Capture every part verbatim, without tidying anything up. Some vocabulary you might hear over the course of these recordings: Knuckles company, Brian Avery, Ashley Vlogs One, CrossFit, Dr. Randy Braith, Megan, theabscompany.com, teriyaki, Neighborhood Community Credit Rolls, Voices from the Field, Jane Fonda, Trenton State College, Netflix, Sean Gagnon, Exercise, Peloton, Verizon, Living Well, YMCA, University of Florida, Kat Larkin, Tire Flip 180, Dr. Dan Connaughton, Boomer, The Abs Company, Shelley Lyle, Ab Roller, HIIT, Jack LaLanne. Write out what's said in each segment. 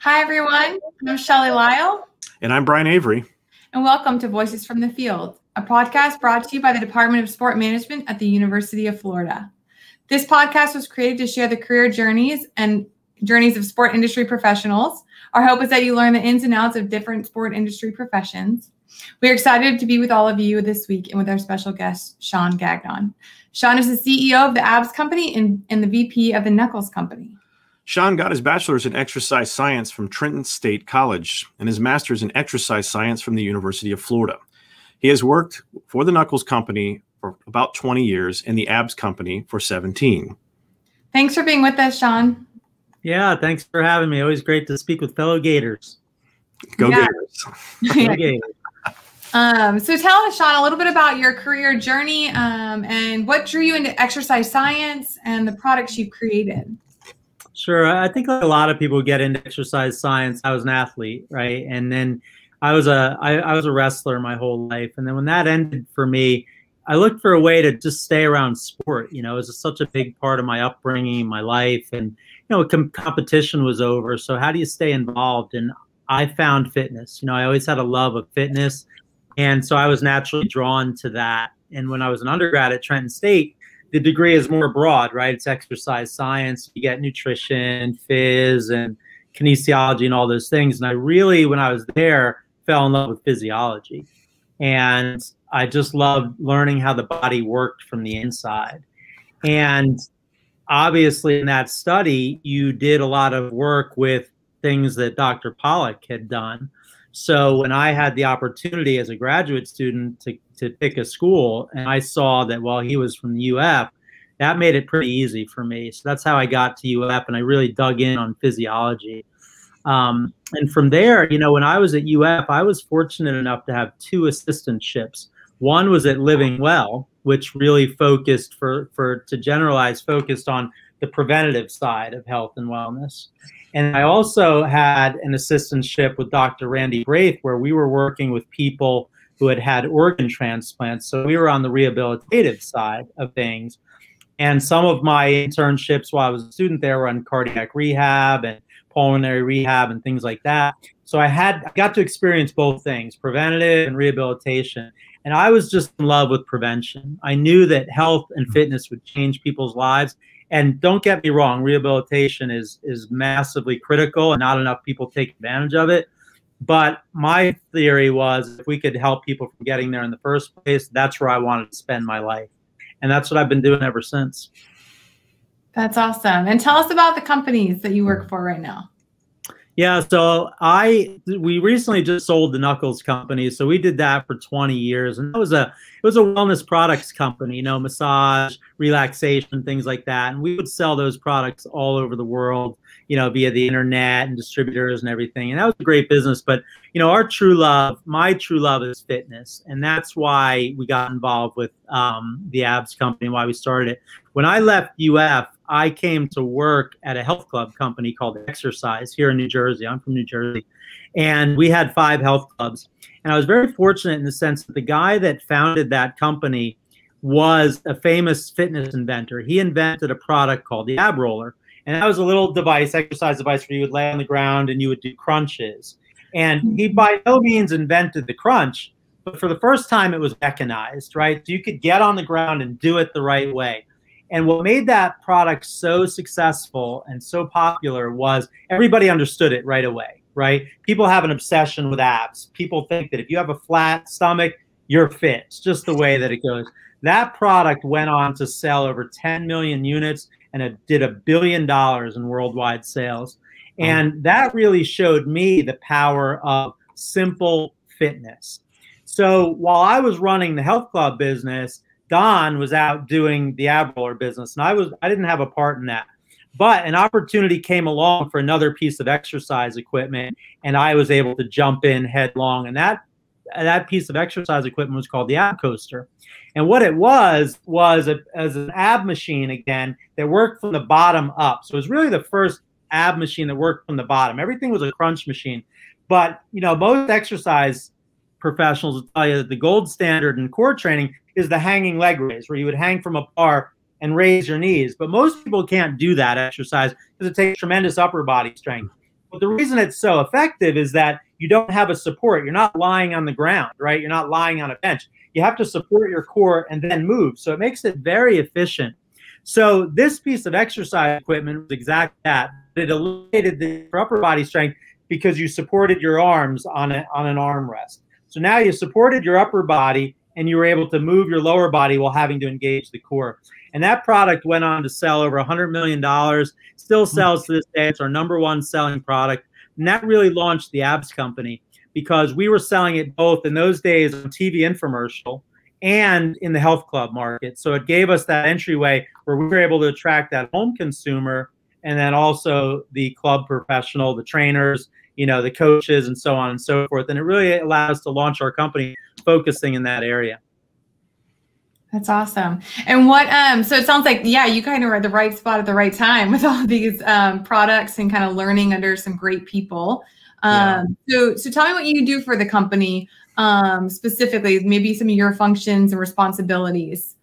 Hi, everyone. I'm Shelley Lyle. And I'm Brian Avery. And welcome to Voices from the Field, a podcast brought to you by the Department of Sport Management at the University of Florida. This podcast was created to share the career journeys and journeys of sport industry professionals. Our hope is that you learn the ins and outs of different sport industry professions. We are excited to be with all of you this week and with our special guest, Sean Gagnon. Sean is the C E O of the Abs Company and, and the V P of the Knuckles Company. Sean got his bachelor's in exercise science from Trenton State College and his master's in exercise science from the University of Florida. He has worked for the Knuckles Company for about twenty years and the Abs Company for seventeen. Thanks for being with us, Sean. Yeah, thanks for having me. Always great to speak with fellow Gators. Go yeah. Gators. Go Gators. Um, so tell us, Sean, a little bit about your career journey um, and what drew you into exercise science and the products you've created. Sure. I think like a lot of people get into exercise science. I was an athlete, right? And then I was a I, I was a wrestler my whole life. And then when that ended for me, I looked for a way to just stay around sport. You know, it was just such a big part of my upbringing, my life, and you know, com competition was over. So how do you stay involved? And I found fitness. You know, I always had a love of fitness, and so I was naturally drawn to that. And when I was an undergrad at Trenton State, the degree is more broad, right? It's exercise science. You get nutrition, phys, and kinesiology and all those things. And I really, when I was there, fell in love with physiology. And I just loved learning how the body worked from the inside. And obviously in that study, you did a lot of work with things that Doctor Pollock had done. So when I had the opportunity as a graduate student to, to pick a school, and I saw that while he was from the U F, that made it pretty easy for me. So that's how I got to U F, and I really dug in on physiology. Um, and from there, you know, when I was at U F, I was fortunate enough to have two assistantships. One was at Living Well, which really focused for, for to generalize, focused on the preventative side of health and wellness. And I also had an assistantship with Doctor Randy Braith, where we were working with people who had had organ transplants. So we were on the rehabilitative side of things. And some of my internships while I was a student there were on cardiac rehab and pulmonary rehab and things like that. So I had I got to experience both things, preventative and rehabilitation. And I was just in love with prevention. I knew that health and fitness would change people's lives. And don't get me wrong, rehabilitation is is massively critical and not enough people take advantage of it. But my theory was if we could help people from getting there in the first place, that's where I wanted to spend my life. And that's what I've been doing ever since. That's awesome. And tell us about the companies that you work for right now. Yeah, so I we recently just sold the Knuckles Company. So we did that for twenty years, and that was a it was a wellness products company, you know, massage, relaxation, things like that. And we would sell those products all over the world, you know, via the internet and distributors and everything. And that was a great business, but you know, our true love, my true love is fitness, and that's why we got involved with um, the Abs Company and why we started it. When I left U F, I came to work at a health club company called Exercise here in New Jersey. I'm from New Jersey. And we had five health clubs. And I was very fortunate in the sense that the guy that founded that company was a famous fitness inventor. He invented a product called the Ab Roller. And that was a little device, exercise device, where you would lay on the ground and you would do crunches. And he by no means invented the crunch, but for the first time it was mechanized, right? So you could get on the ground and do it the right way. And what made that product so successful and so popular was everybody understood it right away, right? People have an obsession with abs. People think that if you have a flat stomach, you're fit. It's just the way that it goes. That product went on to sell over ten million units, and it did a billion dollars in worldwide sales. And that really showed me the power of simple fitness. So while I was running the health club business, Don was out doing the Ab Roller business, and I was I didn't have a part in that. But an opportunity came along for another piece of exercise equipment, and I was able to jump in headlong. And that that piece of exercise equipment was called the Ab Coaster. And what it was was a, as an ab machine again that worked from the bottom up. So it was really the first ab machine that worked from the bottom. Everything was a crunch machine, but you know, most exercise professionals will tell you that the gold standard in core training is the hanging leg raise, where you would hang from a bar and raise your knees. But most people can't do that exercise because it takes tremendous upper body strength. But the reason it's so effective is that you don't have a support. You're not lying on the ground, right? You're not lying on a bench. You have to support your core and then move. So it makes it very efficient. So this piece of exercise equipment was exactly that. It eliminated the upper body strength because you supported your arms on, a, on an arm rest. So now you supported your upper body and you were able to move your lower body while having to engage the core. And that product went on to sell over one hundred million dollars, still sells to this day. It's our number one selling product. And that really launched the Abs Company because we were selling it both in those days on T V infomercial and in the health club market. So it gave us that entryway where we were able to attract that home consumer and then also the club professional, the trainers, you know, the coaches and so on and so forth. And it really allowed us to launch our company focusing in that area. That's awesome. And what, um, so it sounds like, yeah, you kind of were at the right spot at the right time with all these um, products and kind of learning under some great people. Um, yeah. So, so tell me what you do for the company um, specifically, maybe some of your functions and responsibilities.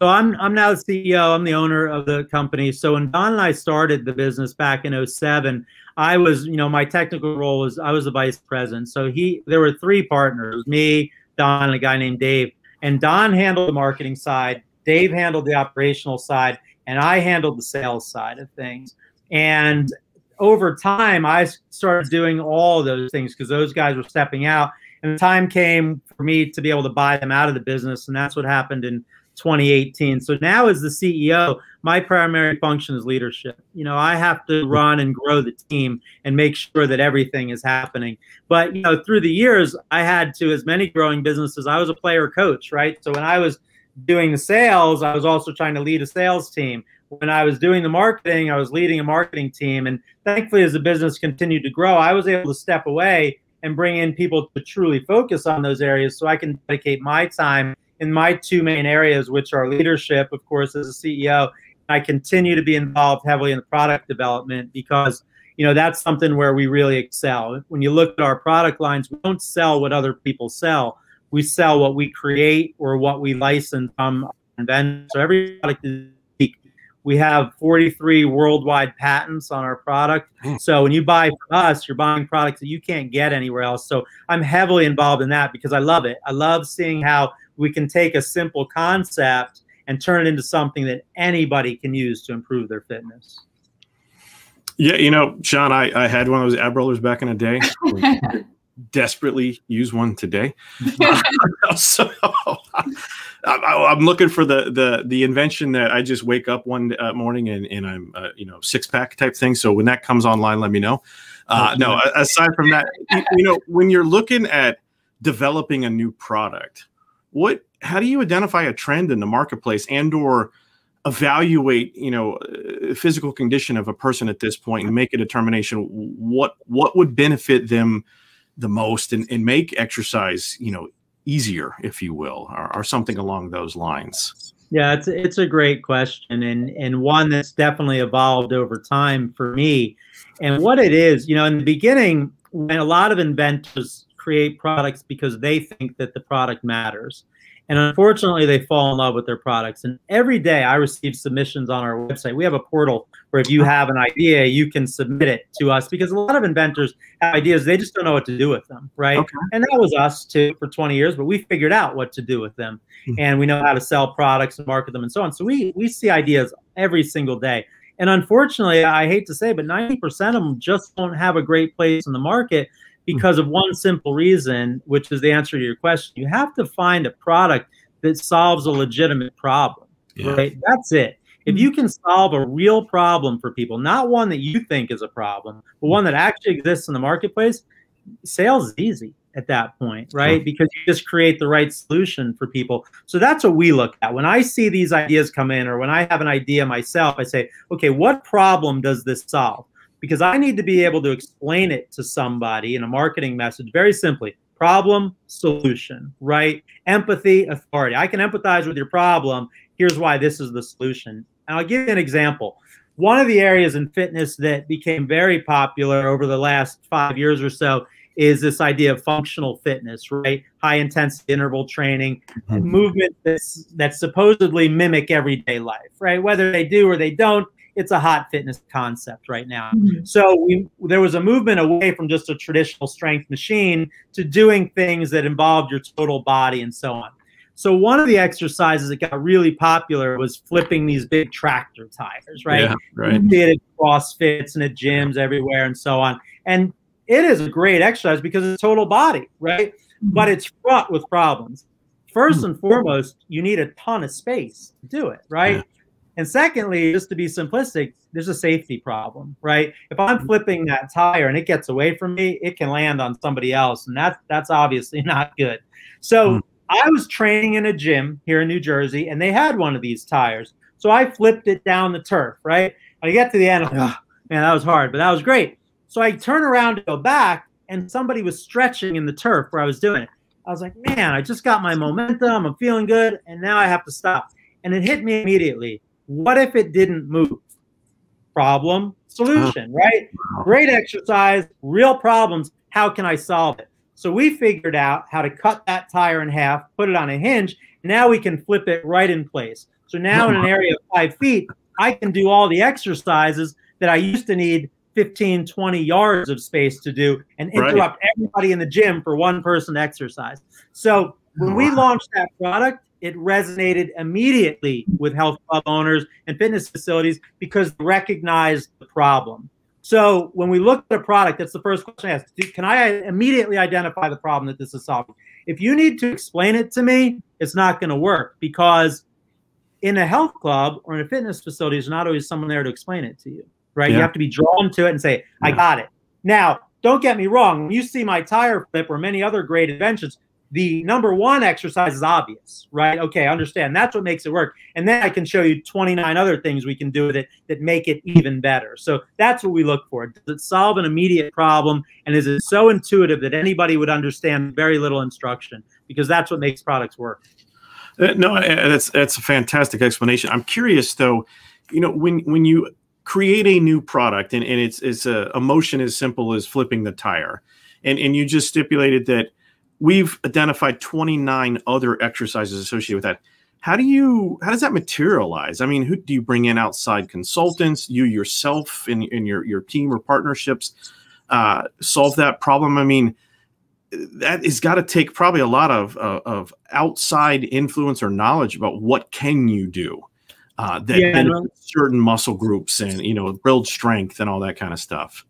So I'm, I'm now the C E O, I'm the owner of the company. So when Don and I started the business back in oh seven, I was, you know, my technical role was, I was the vice president. So he, there were three partners, me, Don, and a guy named Dave. And Don handled the marketing side, Dave handled the operational side, and I handled the sales side of things. And over time, I started doing all those things because those guys were stepping out. And the time came for me to be able to buy them out of the business, and that's what happened in twenty eighteen. So now as the C E O, my primary function is leadership. You know, I have to run and grow the team and make sure that everything is happening. But, you know, through the years, I had to, as many growing businesses, I was a player coach, right? So when I was doing the sales, I was also trying to lead a sales team. When I was doing the marketing, I was leading a marketing team. And thankfully, as the business continued to grow, I was able to step away and bring in people to truly focus on those areas so I can dedicate my time in my two main areas, which are leadership, of course, as a C E O. I continue to be involved heavily in the product development because, you know, that's something where we really excel. When you look at our product lines, we don't sell what other people sell. We sell what we create or what we license from inventors. So every product is unique. We have forty-three worldwide patents on our product. So when you buy from us, you're buying products that you can't get anywhere else. So I'm heavily involved in that because I love it. I love seeing how we can take a simple concept and turn it into something that anybody can use to improve their fitness. Yeah, you know, Sean, I, I had one of those ab rollers back in the day. I desperately use one today. So I, I, I'm looking for the the the invention that I just wake up one uh, morning and, and I'm, uh, you know, six pack type thing. So when that comes online, let me know. Uh, no, aside from that, you, you know, when you're looking at developing a new product, What, how do you identify a trend in the marketplace and or evaluate, you know, physical condition of a person at this point and make a determination what what would benefit them the most and, and make exercise, you know, easier, if you will, or, or something along those lines? Yeah, it's, it's a great question and, and one that's definitely evolved over time for me. And what it is, you know, in the beginning, when a lot of inventors create products because they think that the product matters. And unfortunately, they fall in love with their products. And every day I receive submissions on our website. We have a portal where if you have an idea, you can submit it to us because a lot of inventors have ideas. They just don't know what to do with them, right? Okay. And that was us too for twenty years, but we figured out what to do with them. Mm-hmm. And we know how to sell products and market them and so on. So we, we see ideas every single day. And unfortunately, I hate to say, but ninety percent of them just don't have a great place in the market because of one simple reason, which is the answer to your question. You have to find a product that solves a legitimate problem, yeah. Right? That's it. If you can solve a real problem for people, not one that you think is a problem, but one that actually exists in the marketplace, sales is easy at that point, right? Because you just create the right solution for people. So that's what we look at. When I see these ideas come in or when I have an idea myself, I say, okay, what problem does this solve? Because I need to be able to explain it to somebody in a marketing message very simply. Problem, solution, right? Empathy, authority. I can empathize with your problem. Here's why this is the solution. And I'll give you an example. One of the areas in fitness that became very popular over the last five years or so is this idea of functional fitness, right? High intensity interval training, mm-hmm. movement that's, that supposedly mimic everyday life, right? Whether they do or they don't, it's a hot fitness concept right now. Mm-hmm. So we, there was a movement away from just a traditional strength machine to doing things that involved your total body and so on. So one of the exercises that got really popular was flipping these big tractor tires, right? Yeah, right. You did it at CrossFits and at gyms everywhere and so on. And it is a great exercise because it's total body, right? Mm-hmm. But it's fraught with problems. First and foremost, you need a ton of space to do it, right? Yeah. And secondly, just to be simplistic, there's a safety problem, right? If I'm flipping that tire and it gets away from me, it can land on somebody else, and that's that's obviously not good. So mm. I was training in a gym here in New Jersey, and they had one of these tires. So I flipped it down the turf, right? I get to the end, I'm like, oh, man, that was hard, but that was great. So I turn around to go back, and somebody was stretching in the turf where I was doing it. I was like, man, I just got my momentum. I'm feeling good. And now I have to stop. And it hit me immediately. What if it didn't move? Problem, solution, right? Great exercise, real problems. How can I solve it? So we figured out how to cut that tire in half, put it on a hinge. Now we can flip it right in place. So now in an area of five feet, I can do all the exercises that I used to need fifteen, twenty yards of space to do and interrupt right. everybody in the gym for one person to exercise. So when wow. we launched that product, it resonated immediately with health club owners and fitness facilities because they recognized the problem. So when we look at a product, that's the first question I ask. Can I immediately identify the problem that this is solving? If you need to explain it to me, it's not going to work, because in a health club or in a fitness facility, there's not always someone there to explain it to you. Right? Yeah. You have to be drawn to it and say, I yeah. got it. Now, don't get me wrong. When you see my tire flip or many other great inventions, the number one exercise is obvious, right? Okay, I understand. That's what makes it work. And then I can show you twenty-nine other things we can do with it that make it even better. So that's what we look for. Does it solve an immediate problem? And is it so intuitive that anybody would understand very little instruction? Because that's what makes products work. Uh, no, that's, that's a fantastic explanation. I'm curious, though, you know, when, when you – create a new product, and, and it's it's a, a motion as simple as flipping the tire. And, and you just stipulated that we've identified twenty-nine other exercises associated with that. How do you, how does that materialize? I mean, who do you bring in outside consultants, you yourself in, in your, your team or partnerships, uh, solve that problem? I mean, that has got to take probably a lot of, uh, of outside influence or knowledge about what can you do. Uh, that yeah, certain muscle groups and, you know, build strength and all that kind of stuff.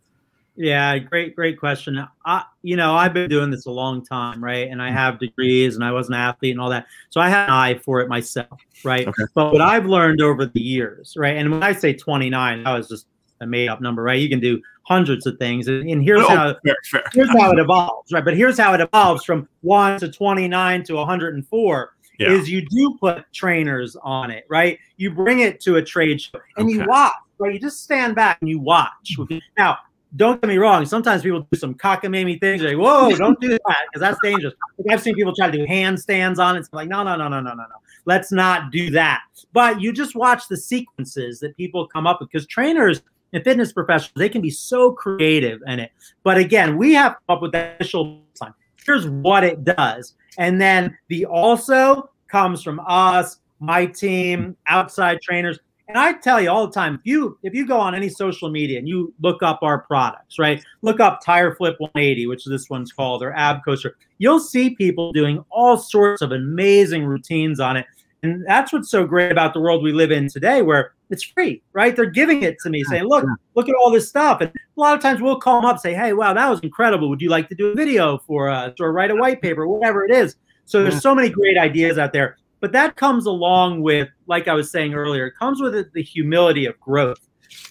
Yeah, great, great question. I, you know, I've been doing this a long time, right? And I have degrees and I was an athlete and all that. So I had an eye for it myself, right? Okay. But what I've learned over the years, right? And when I say twenty-nine, that was just a made up number, right? You can do hundreds of things. And, and here's, oh, how, fair, fair. here's how it evolves, right? But here's how it evolves from one to twenty-nine to one hundred four. Yeah. Is you do put trainers on it, right? You bring it to a trade show and okay. you watch, right? You just stand back and you watch. Now, don't get me wrong. Sometimes people do some cockamamie things. Like, whoa, don't do that because that's dangerous. Like, I've seen people try to do handstands on it. It's like, no, no, no, no, no, no, no. Let's not do that. But you just watch the sequences that people come up with, because trainers and fitness professionals, they can be so creative in it. But again, we have to come up with that initial time. Here's what it does. And then the also comes from us, my team, outside trainers. And I tell you all the time, if you, if you go on any social media and you look up our products, right, look up Tire Flip one eighty, which this one's called, or Ab Coaster, you'll see people doing all sorts of amazing routines on it. And that's what's so great about the world we live in today, where it's free, right? They're giving it to me, saying, look, look at all this stuff. And a lot of times we'll call them up and say, hey, wow, that was incredible. Would you like to do a video for us or write a white paper, whatever it is? So there's so many great ideas out there. But that comes along with, like I was saying earlier, it comes with the humility of growth.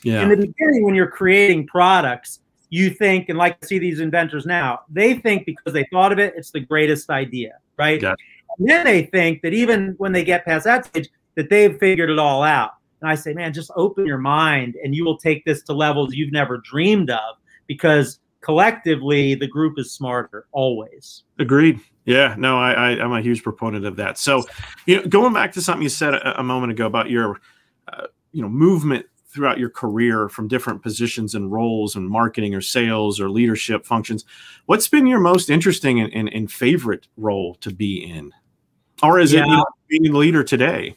Yeah. In the beginning, when you're creating products, you think, and like I see these inventors now, they think because they thought of it, it's the greatest idea, right? Gotcha. And then they think that even when they get past that stage, that they've figured it all out. And I say, man, just open your mind and you will take this to levels you've never dreamed of, because collectively the group is smarter always. Agreed. Yeah, no, I, I, I'm a huge proponent of that. So, you know, going back to something you said a, a moment ago about your, uh, you know, movement throughout your career from different positions and roles and marketing or sales or leadership functions, what's been your most interesting and, and, and favorite role to be in? Or is yeah. it, you know, being a leader today?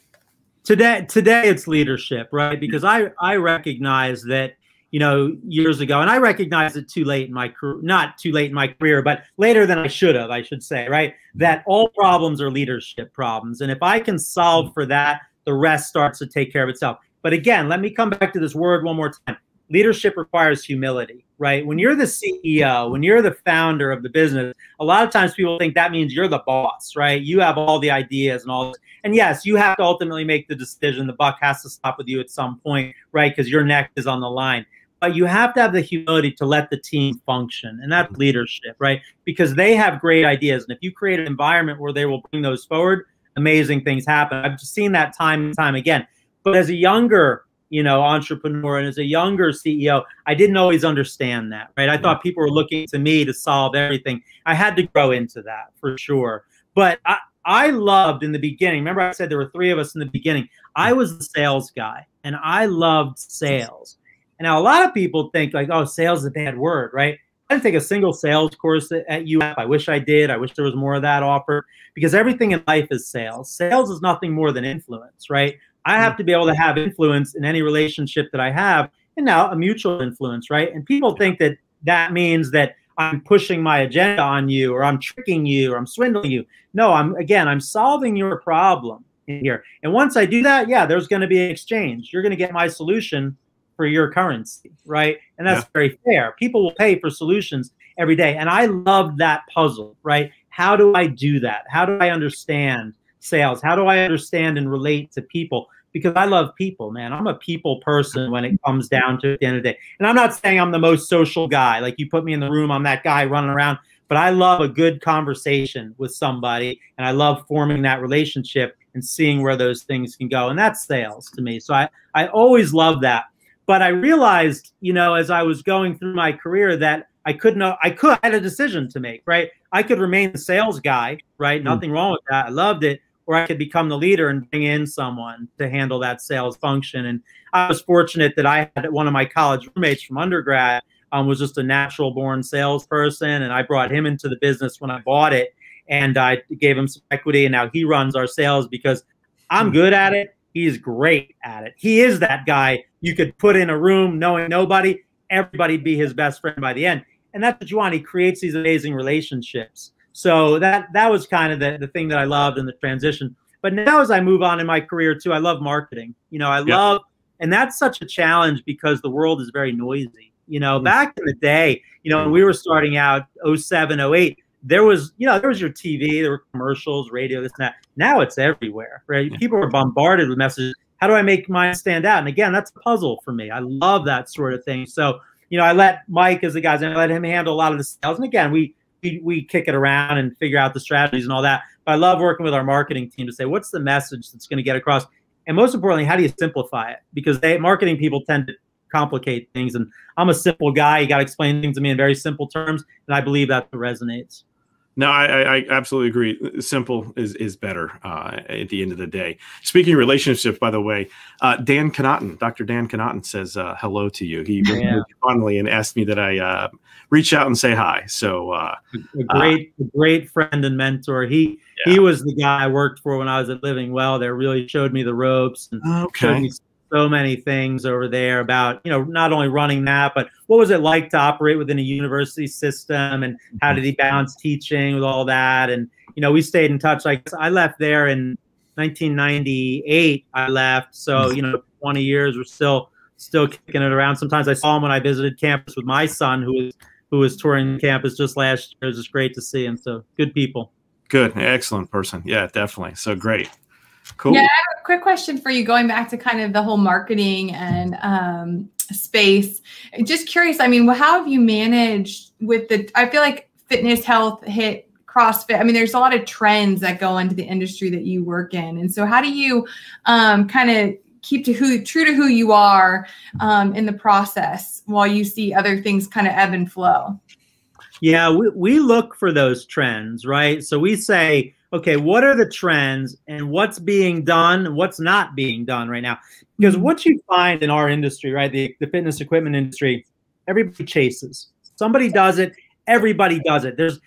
Today, today it's leadership, right? Because I, I recognize that, you know, years ago, and I recognized it too late in my career, not too late in my career, but later than I should have, I should say, right? That all problems are leadership problems. And if I can solve for that, the rest starts to take care of itself. But again, let me come back to this word one more time. Leadership requires humility, right? When you're the C E O, when you're the founder of the business, a lot of times people think that means you're the boss, right? You have all the ideas and all this. And yes, you have to ultimately make the decision. The buck has to stop with you at some point, right? Because your neck is on the line. But you have to have the humility to let the team function. And that's leadership, right? Because they have great ideas. And if you create an environment where they will bring those forward, amazing things happen. I've just seen that time and time again. But as a younger you know, entrepreneur and as a younger C E O, I didn't always understand that, right? I thought people were looking to me to solve everything. I had to grow into that for sure. But I, I loved in the beginning, remember I said there were three of us in the beginning, I was the sales guy and I loved sales. And now a lot of people think like, oh, sales is a bad word, right? I didn't take a single sales course at U F. I wish I did. I wish there was more of that offered because everything in life is sales. Sales is nothing more than influence, right? I have to be able to have influence in any relationship that I have, and now a mutual influence, right? And people think that that means that I'm pushing my agenda on you or I'm tricking you or I'm swindling you. No, I'm again, I'm solving your problem in here. And once I do that, yeah, there's going to be an exchange. You're going to get my solution for your currency, right? And that's yeah. very fair. People will pay for solutions every day. And I love that puzzle, right? How do I do that? How do I understand sales? How do I understand and relate to people? Because I love people, man. I'm a people person when it comes down to the end of the day. And I'm not saying I'm the most social guy. Like you put me in the room, I'm that guy running around. But I love a good conversation with somebody. And I love forming that relationship and seeing where those things can go. And that's sales to me. So I, I always love that. But I realized, you know, as I was going through my career that I couldn't, I could, I had a decision to make, right? I could remain the sales guy, right? Mm. Nothing wrong with that. I loved it. Or I could become the leader and bring in someone to handle that sales function. And I was fortunate that I had one of my college roommates from undergrad um, was just a natural born salesperson. And I brought him into the business when I bought it and I gave him some equity. And now he runs our sales because I'm good at it. He's great at it. He is that guy you could put in a room knowing nobody, everybody be his best friend by the end. And that's what you want. He creates these amazing relationships. So that that was kind of the, the thing that I loved in the transition. But now as I move on in my career too, I love marketing. You know, I yeah. love, and that's such a challenge because the world is very noisy. You know, back in the day, you know, when we were starting out oh seven, oh eight, there was, you know, there was your T V, there were commercials, radio, this and that. Now it's everywhere, right? People are bombarded with messages. How do I make mine stand out? And again, that's a puzzle for me. I love that sort of thing. So, you know, I let Mike as the guys, and I let him handle a lot of the sales. And again, we, We, we kick it around and figure out the strategies and all that. But I love working with our marketing team to say, what's the message that's going to get across? And most importantly, how do you simplify it? Because they, marketing people tend to complicate things. And I'm a simple guy. You got to explain things to me in very simple terms. And I believe that resonates. No, I, I absolutely agree. Simple is, is better uh, at the end of the day. Speaking of relationships, by the way, uh, Dan Connaughton, Doctor Dan Connaughton says uh, hello to you. He yeah. fondly and asked me that I uh, reach out and say hi. So uh, a great, uh, a great friend and mentor. He yeah. he was the guy I worked for when I was at Living Well. That really showed me the ropes and okay. showed me so many things over there about, you know, not only running that, but what was it like to operate within a university system and how did he balance teaching with all that? And, you know, we stayed in touch. Like I left there in nineteen ninety-eight, I left. So, you know, twenty years, we're still, still kicking it around. Sometimes I saw him when I visited campus with my son, who was, who was touring campus just last year. It was just great to see him. So good people. Good. Excellent person. Yeah, definitely. So great. Cool. Yeah, I have a quick question for you going back to kind of the whole marketing and um, space. Just curious, I mean, how have you managed with the, I feel like fitness, health, hit, CrossFit. I mean, there's a lot of trends that go into the industry that you work in. And so how do you um, kind of keep to who, true to who you are um, in the process while you see other things kind of ebb and flow? Yeah, we, we look for those trends, right? So we say, okay, what are the trends and what's being done and what's not being done right now? Because what you find in our industry, right, the, the fitness equipment industry, everybody chases. Somebody does it. Everybody does it. There's,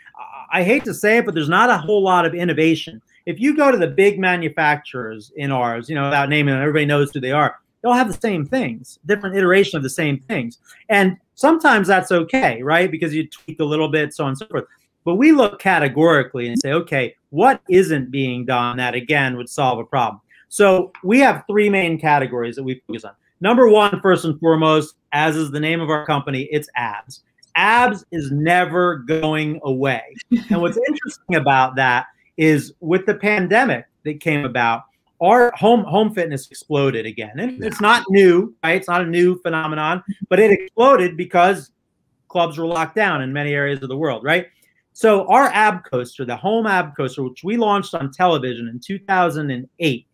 I hate to say it, but there's not a whole lot of innovation. If you go to the big manufacturers in ours, you know, without naming them, everybody knows who they are. They'll have the same things, different iteration of the same things. And sometimes that's okay, right? Because you tweak a little bit, so on and so forth. But we look categorically and say, okay, what isn't being done that, again, would solve a problem? So we have three main categories that we focus on. Number one, first and foremost, as is the name of our company, it's abs. Abs is never going away. And what's interesting about that is with the pandemic that came about, our home home fitness exploded again. And yeah. It's not new, right? It's not a new phenomenon, but it exploded because clubs were locked down in many areas of the world, right? So our ab coaster, the home ab coaster, which we launched on television in two thousand eight,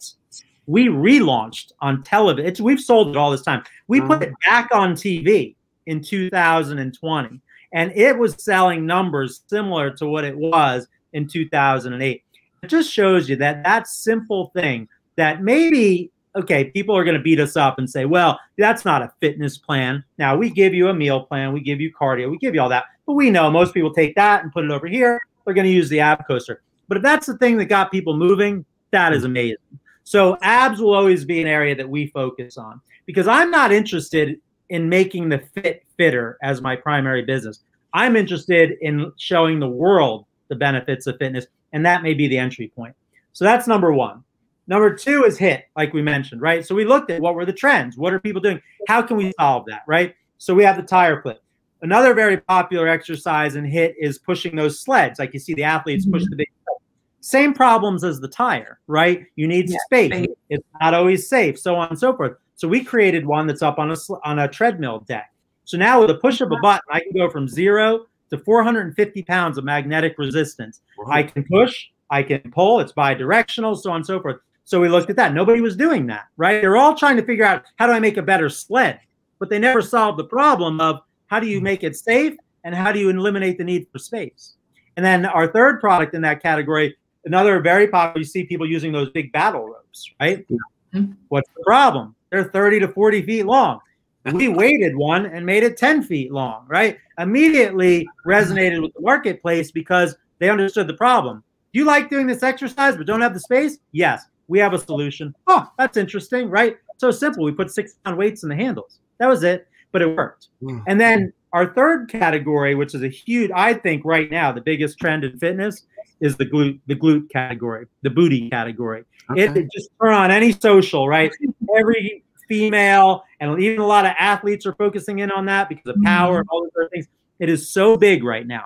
we relaunched on television. We've sold it all this time. We put it back on T V in two thousand twenty, and it was selling numbers similar to what it was in two thousand eight. It just shows you that that simple thing that maybe, okay, people are going to beat us up and say, well, that's not a fitness plan. Now, we give you a meal plan. We give you cardio. We give you all that. But we know most people take that and put it over here. They're going to use the ab coaster. But if that's the thing that got people moving, that is amazing. So abs will always be an area that we focus on because I'm not interested in making the fit fitter as my primary business. I'm interested in showing the world the benefits of fitness, and that may be the entry point. So that's number one. Number two is HIIT, like we mentioned, right? So we looked at what were the trends, what are people doing, how can we solve that, right? So we have the tire flip. Another very popular exercise in HIIT is pushing those sleds, like you see the athletes push the big sled. Same problems as the tire, right? You need yeah, space. space, it's not always safe, so on and so forth. So we created one that's up on a on a treadmill deck. So now with a push of a button, I can go from zero to four hundred fifty pounds of magnetic resistance. Wow. I can push, I can pull, it's bi-directional, so on and so forth. So we looked at that. Nobody was doing that, right? They're all trying to figure out how do I make a better sled, but they never solved the problem of how do you make it safe and how do you eliminate the need for space? And then our third product in that category, another very popular, you see people using those big battle ropes, right? Mm-hmm. What's the problem? They're thirty to forty feet long. We waited one and made it ten feet long, right? Immediately resonated with the marketplace because they understood the problem. Do you like doing this exercise but don't have the space? Yes. We have a solution. Oh, that's interesting, right? So simple. We put six-pound weights in the handles. That was it, but it worked. Mm. And then our third category, which is a huge, I think right now, the biggest trend in fitness is the glute, the glute category, the booty category. Okay. It, it just turn on any social, right? Every female and even a lot of athletes are focusing in on that because of power mm. and all those other things. It is so big right now.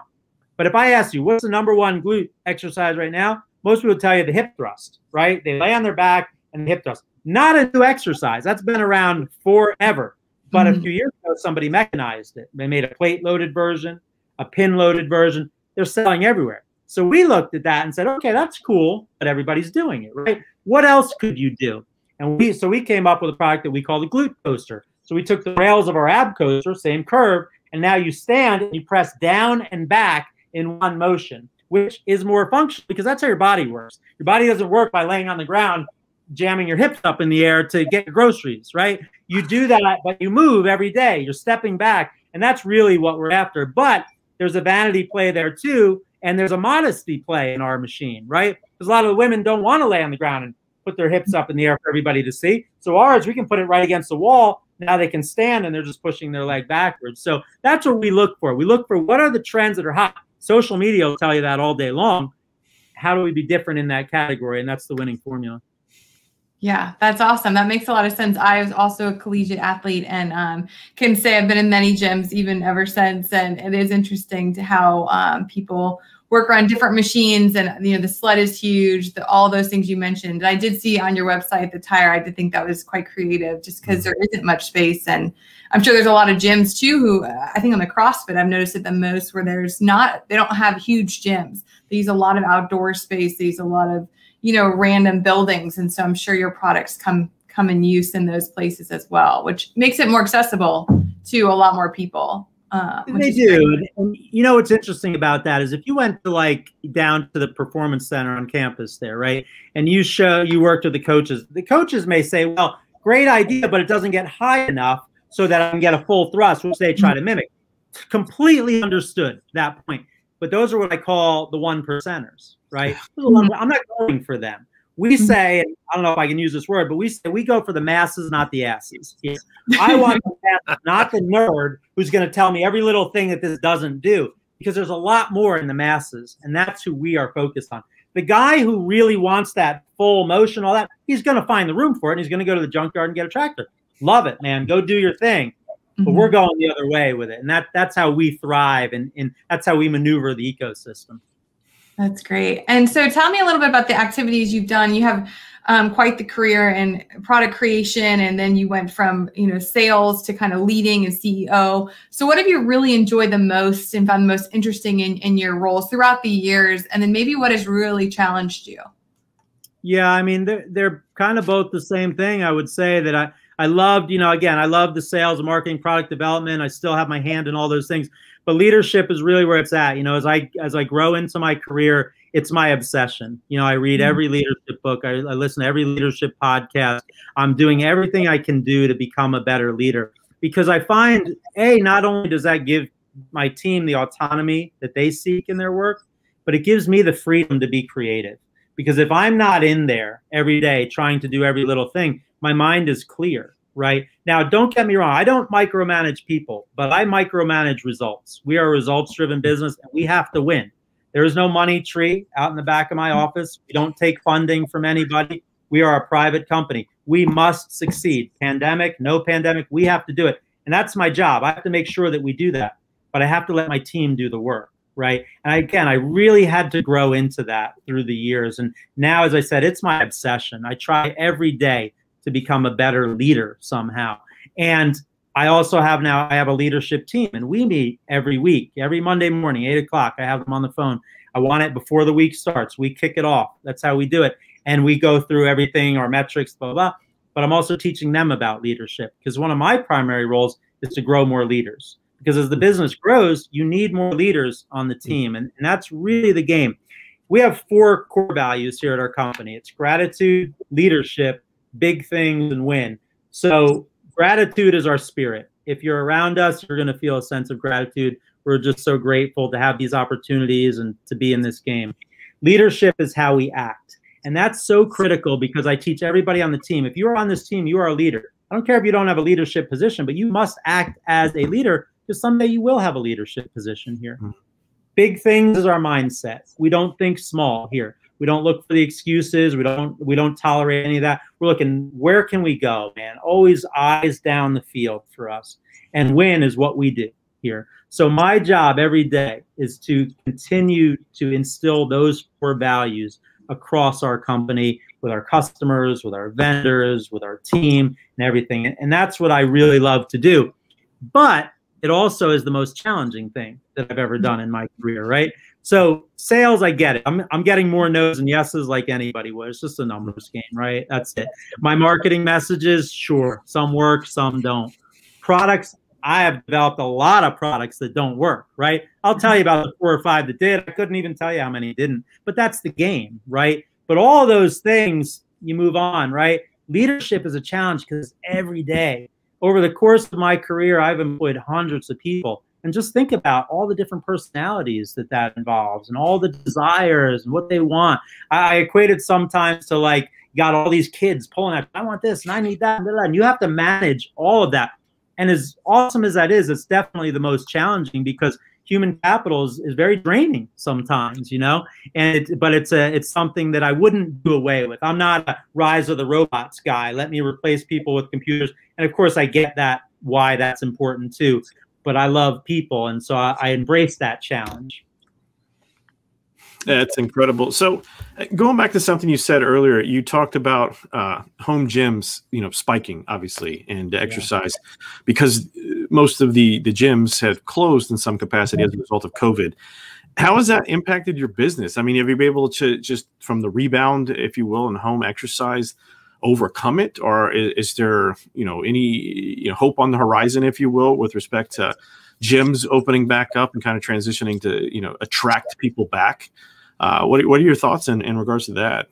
But if I ask you, what's the number one glute exercise right now? Most people tell you the hip thrust, right? They lay on their back and the hip thrust. Not a new exercise. That's been around forever. But mm-hmm. a few years ago, somebody mechanized it. They made a plate-loaded version, a pin-loaded version. They're selling everywhere. So we looked at that and said, okay, that's cool, but everybody's doing it, right? What else could you do? And we so we came up with a product that we call the glute coaster. So we took the rails of our ab coaster, same curve, and now you stand and you press down and back in one motion, which is more functional because that's how your body works. Your body doesn't work by laying on the ground, jamming your hips up in the air to get your groceries, right? You do that, but you move every day. You're stepping back, and that's really what we're after. But there's a vanity play there too, and there's a modesty play in our machine, right? Because a lot of the women don't want to lay on the ground and put their hips up in the air for everybody to see. So ours, we can put it right against the wall. Now they can stand, and they're just pushing their leg backwards. So that's what we look for. We look for what are the trends that are hot. Social media will tell you that all day long. How do we be different in that category? And that's the winning formula. Yeah, that's awesome. That makes a lot of sense. I was also a collegiate athlete and um, can say I've been in many gyms even ever since. And it is interesting to how um, people work around different machines. And, you know, the sled is huge, the, all those things you mentioned. And I did see on your website, the tire, I did think that was quite creative just because there isn't much space. And I'm sure there's a lot of gyms too, who I think on the CrossFit, I've noticed it the most where there's not, they don't have huge gyms. They use a lot of outdoor space. They use a lot of, you know, random buildings. And so I'm sure your products come, come in use in those places as well, which makes it more accessible to a lot more people. Uh, they do. And, you know, what's interesting about that is if you went to like down to the performance center on campus there, right, and you show you worked with the coaches, the coaches may say, well, great idea, but it doesn't get high enough so that I can get a full thrust, which they try to mimic. Completely understood that point. But those are what I call the one percenters, right? I'm not going for them. We say, and I don't know if I can use this word, but we say we go for the masses, not the asses. I want the masses, not the nerd who's going to tell me every little thing that this doesn't do, because there's a lot more in the masses, and that's who we are focused on. The guy who really wants that full motion, all that, he's going to find the room for it, and he's going to go to the junkyard and get a tractor. Love it, man. Go do your thing. But we're going the other way with it. And that that's how we thrive, and, and that's how we maneuver the ecosystem. That's great. And so tell me a little bit about the activities you've done. You have um, quite the career in product creation, and then you went from, you know, sales to kind of leading as C E O. So what have you really enjoyed the most and found the most interesting in, in your roles throughout the years? And then maybe what has really challenged you? Yeah, I mean, they're, they're kind of both the same thing. I would say that I, I loved, you know, again, I love the sales, marketing, product development. I still have my hand in all those things. But leadership is really where it's at. You know, as I as I grow into my career, it's my obsession. You know, I read every leadership book. I, I listen to every leadership podcast. I'm doing everything I can do to become a better leader, because I find, A, not only does that give my team the autonomy that they seek in their work, but it gives me the freedom to be creative. Because if I'm not in there every day trying to do every little thing, my mind is clear. Right now, don't get me wrong. I don't micromanage people, but I micromanage results. We are a results-driven business, and we have to win. There is no money tree out in the back of my office. We don't take funding from anybody. We are a private company. We must succeed. Pandemic, no pandemic, we have to do it. And that's my job. I have to make sure that we do that, but I have to let my team do the work. Right. And again, I really had to grow into that through the years. And now, as I said, it's my obsession. I try every day to become a better leader somehow. And I also have now, I have a leadership team, and we meet every week, every Monday morning, eight o'clock. I have them on the phone. I want it before the week starts. We kick it off. That's how we do it. And we go through everything, our metrics, blah, blah. But I'm also teaching them about leadership, because one of my primary roles is to grow more leaders. Because as the business grows, you need more leaders on the team. And, and that's really the game. We have four core values here at our company. It's gratitude, leadership, big things, and win. So gratitude is our spirit. If you're around us, you're going to feel a sense of gratitude. We're just so grateful to have these opportunities and to be in this game. Leadership is how we act. And that's so critical, because I teach everybody on the team. If you're on this team, you are a leader. I don't care if you don't have a leadership position, but you must act as a leader, because someday you will have a leadership position here. Mm-hmm. Big things is our mindset. We don't think small here. We don't look for the excuses. We don't we don't tolerate any of that. We're looking, where can we go, man? Always eyes down the field for us. And win is what we do here. So my job every day is to continue to instill those core values across our company, with our customers, with our vendors, with our team, and everything. And that's what I really love to do. But it also is the most challenging thing that I've ever done in my career, right? So sales, I get it. I'm, I'm getting more no's and yeses like anybody would. It's just a numbers game, right? That's it. My marketing messages, sure. Some work, some don't. Products, I have developed a lot of products that don't work, right? I'll tell you about the four or five that did. I couldn't even tell you how many didn't. But that's the game, right? But all those things, you move on, right? Leadership is a challenge, because every day, over the course of my career, I've employed hundreds of people. And just think about all the different personalities that that involves, and all the desires and what they want. I, I equate it sometimes to, like, got all these kids pulling at, I want this and I need that. And, blah, blah, and you have to manage all of that. And as awesome as that is, it's definitely the most challenging, because human capital is, is very draining sometimes, you know, and it, but it's a it's something that I wouldn't do away with. I'm not a rise of the robots guy. Let me replace people with computers. And of course, I get that, why that's important too. But I love people, and so I, I embrace that challenge. That's incredible. So, going back to something you said earlier, you talked about uh, home gyms, you know, spiking obviously, and exercise, yeah, because most of the the gyms have closed in some capacity as a result of COVID. How has that impacted your business? I mean, have you been able to just from the rebound, if you will, in home exercise, overcome it, or is, is there, you know, any you know, hope on the horizon, if you will, with respect to gyms opening back up and kind of transitioning to, you know, attract people back? Uh, what, what are your thoughts in, in regards to that?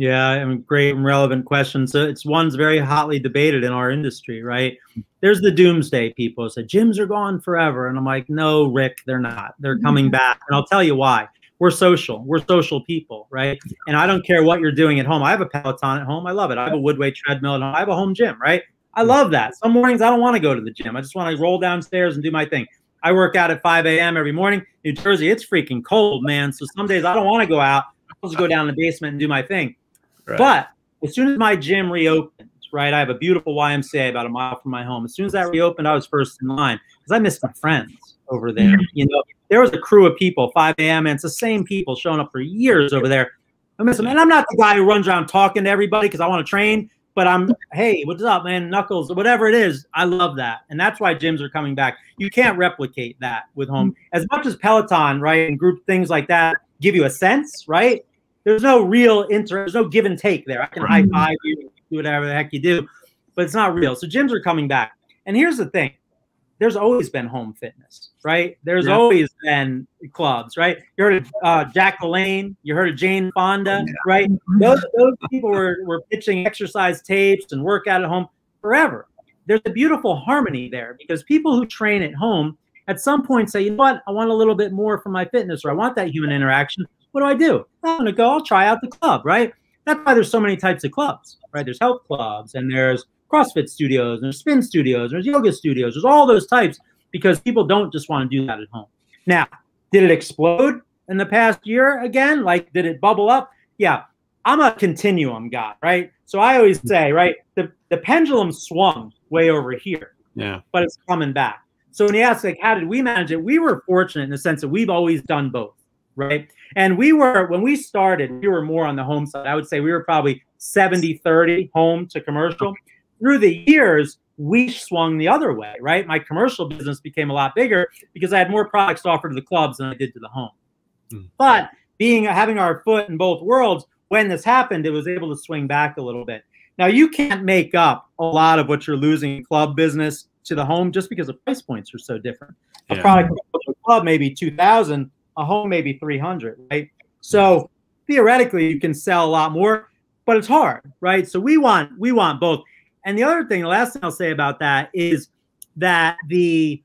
Yeah, I mean, great and relevant question. So it's one's very hotly debated in our industry, right? There's the doomsday people who say, gyms are gone forever. And I'm like, no, Rick, they're not. They're coming back. And I'll tell you why. We're social. We're social people, right? And I don't care what you're doing at home. I have a Peloton at home. I love it. I have a Woodway treadmill at home. I have a home gym, right? I love that. Some mornings I don't want to go to the gym. I just want to roll downstairs and do my thing. I work out at five A M every morning. New Jersey, it's freaking cold, man. So some days I don't want to go out. I'll just go down in the basement and do my thing. Right. But as soon as my gym reopened, right, I have a beautiful Y M C A about a mile from my home. As soon as that reopened, I was first in line because I missed my friends over there. You know, there was a crew of people, five A M, and it's the same people showing up for years over there. I miss them. And I'm not the guy who runs around talking to everybody because I want to train, but I'm, hey, what's up, man, Knuckles, whatever it is, I love that. And that's why gyms are coming back. You can't replicate that with home. As much as Peloton, right, and group things like that give you a sense, right? There's no real inter, there's no give and take there. I can high five you, do whatever the heck you do, but it's not real. So gyms are coming back. And here's the thing. There's always been home fitness, right? There's yeah. always been clubs, right? You heard of uh, Jack LaLanne. You heard of Jane Fonda, yeah. right? Those, those people were, were pitching exercise tapes and workout at home forever. There's a beautiful harmony there because people who train at home at some point say, you know what? I want a little bit more from my fitness, or I want that human interaction. What do I do? I'm going to go, I'll try out the club, right? That's why there's so many types of clubs, right? There's health clubs, and there's CrossFit studios, and there's spin studios, and there's yoga studios. There's all those types because people don't just want to do that at home. Now, did it explode in the past year again? Like, did it bubble up? Yeah, I'm a continuum guy, right? So I always say, right, the, the pendulum swung way over here, yeah, but it's coming back. So when you ask, like, how did we manage it? We were fortunate in the sense that we've always done both, right? And we were, when we started, we were more on the home side. I would say we were probably seventy thirty home to commercial. Through the years, we swung the other way, right? My commercial business became a lot bigger because I had more products offered to the clubs than I did to the home. Mm. But being having our foot in both worlds, when this happened, it was able to swing back a little bit. Now, you can't make up a lot of what you're losing in club business to the home just because the price points are so different. Yeah. A product of the club may be two thousand dollars. A home maybe three hundred, right? So theoretically you can sell a lot more, but it's hard, right? So we want we want both. And the other thing, the last thing I'll say about that is that the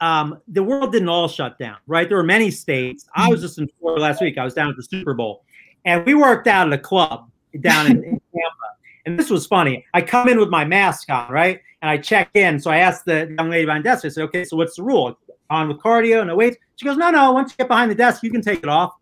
um, the world didn't all shut down, right? There were many states. I was just in Florida last week. I was down at the Super Bowl, and we worked out at a club down in, in Tampa. And this was funny. I come in with my mask on, right? And I check in. So I asked the young lady behind the desk, I said, okay, so what's the rule? On with cardio, no weights? She goes, no, no, once you get behind the desk, you can take it off.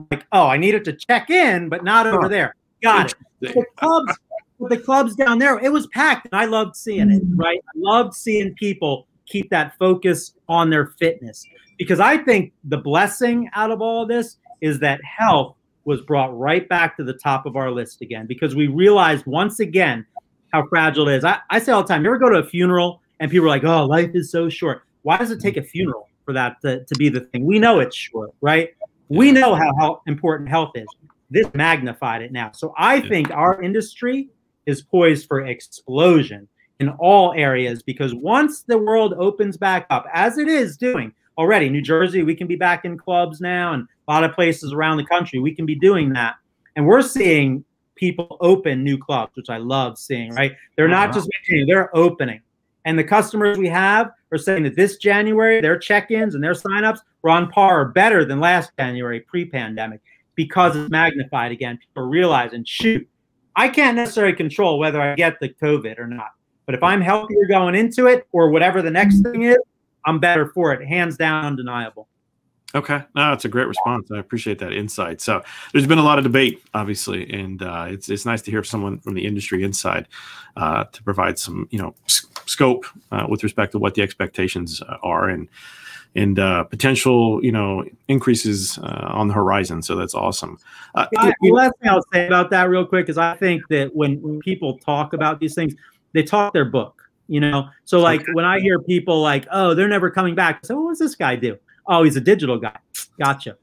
I'm like, oh, I needed to check in, but not over there. Got it. The clubs, the clubs down there, it was packed, and I loved seeing it, right? I loved seeing people keep that focus on their fitness, because I think the blessing out of all this is that health was brought right back to the top of our list again, because we realized once again how fragile it is. I, I say all the time, you ever go to a funeral and people are like, oh, life is so short. Why does it take a funeral for that to, to be the thing? We know it's short, right? We know how, how important health is. This magnified it now. So I think our industry is poised for explosion in all areas, because once the world opens back up, as it is doing already, New Jersey, we can be back in clubs now, and a lot of places around the country, we can be doing that. And we're seeing people open new clubs, which I love seeing, right? They're not just maintaining, they're opening. And the customers we have are saying that this January, their check-ins and their sign-ups were on par or better than last January pre-pandemic, because it's magnified again. People realize, and shoot, I can't necessarily control whether I get the COVID or not. But if I'm healthier going into it, or whatever the next thing is, I'm better for it. Hands down, undeniable. Okay. No, it's a great response. I appreciate that insight. So there's been a lot of debate, obviously, and uh, it's, it's nice to hear someone from the industry inside uh, to provide some, you know, scope uh, with respect to what the expectations are and and uh, potential, you know, increases uh, on the horizon. So that's awesome. Uh, yeah, the last thing I'll say about that real quick is I think that when, when people talk about these things, they talk their book, you know. So like okay. when I hear people like, oh, they're never coming back, I say, well, what does this guy do? Oh, he's a digital guy. Gotcha.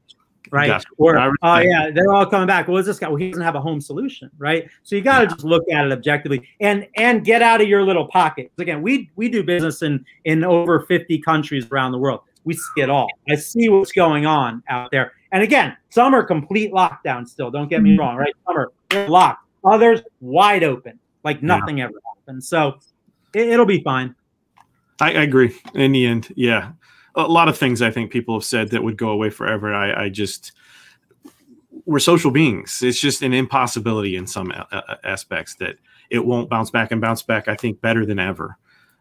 Right. Gotcha. Or, oh, uh, yeah, they're all coming back. Well, is this guy? Well, he doesn't have a home solution. Right. So you got to yeah. just look at it objectively and and get out of your little pocket. Again, we we do business in, in over fifty countries around the world. We see it all. I see what's going on out there. And again, some are complete lockdown still. Don't get me wrong. Right. Some are locked. Others wide open, like nothing yeah. ever happened. So it, it'll be fine. I, I agree. In the end, yeah. A lot of things I think people have said that would go away forever. I, I just, we're social beings. It's just an impossibility in some a- aspects that it won't bounce back and bounce back, I think, better than ever.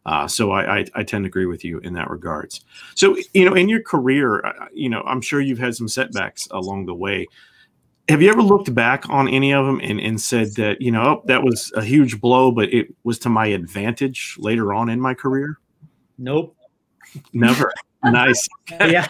Uh, so I, I, I tend to agree with you in that regards. So, you know, in your career, you know, I'm sure you've had some setbacks along the way. Have you ever looked back on any of them and, and said that, you know, oh, that was a huge blow, but it was to my advantage later on in my career? Nope. Never. Nice. Yeah.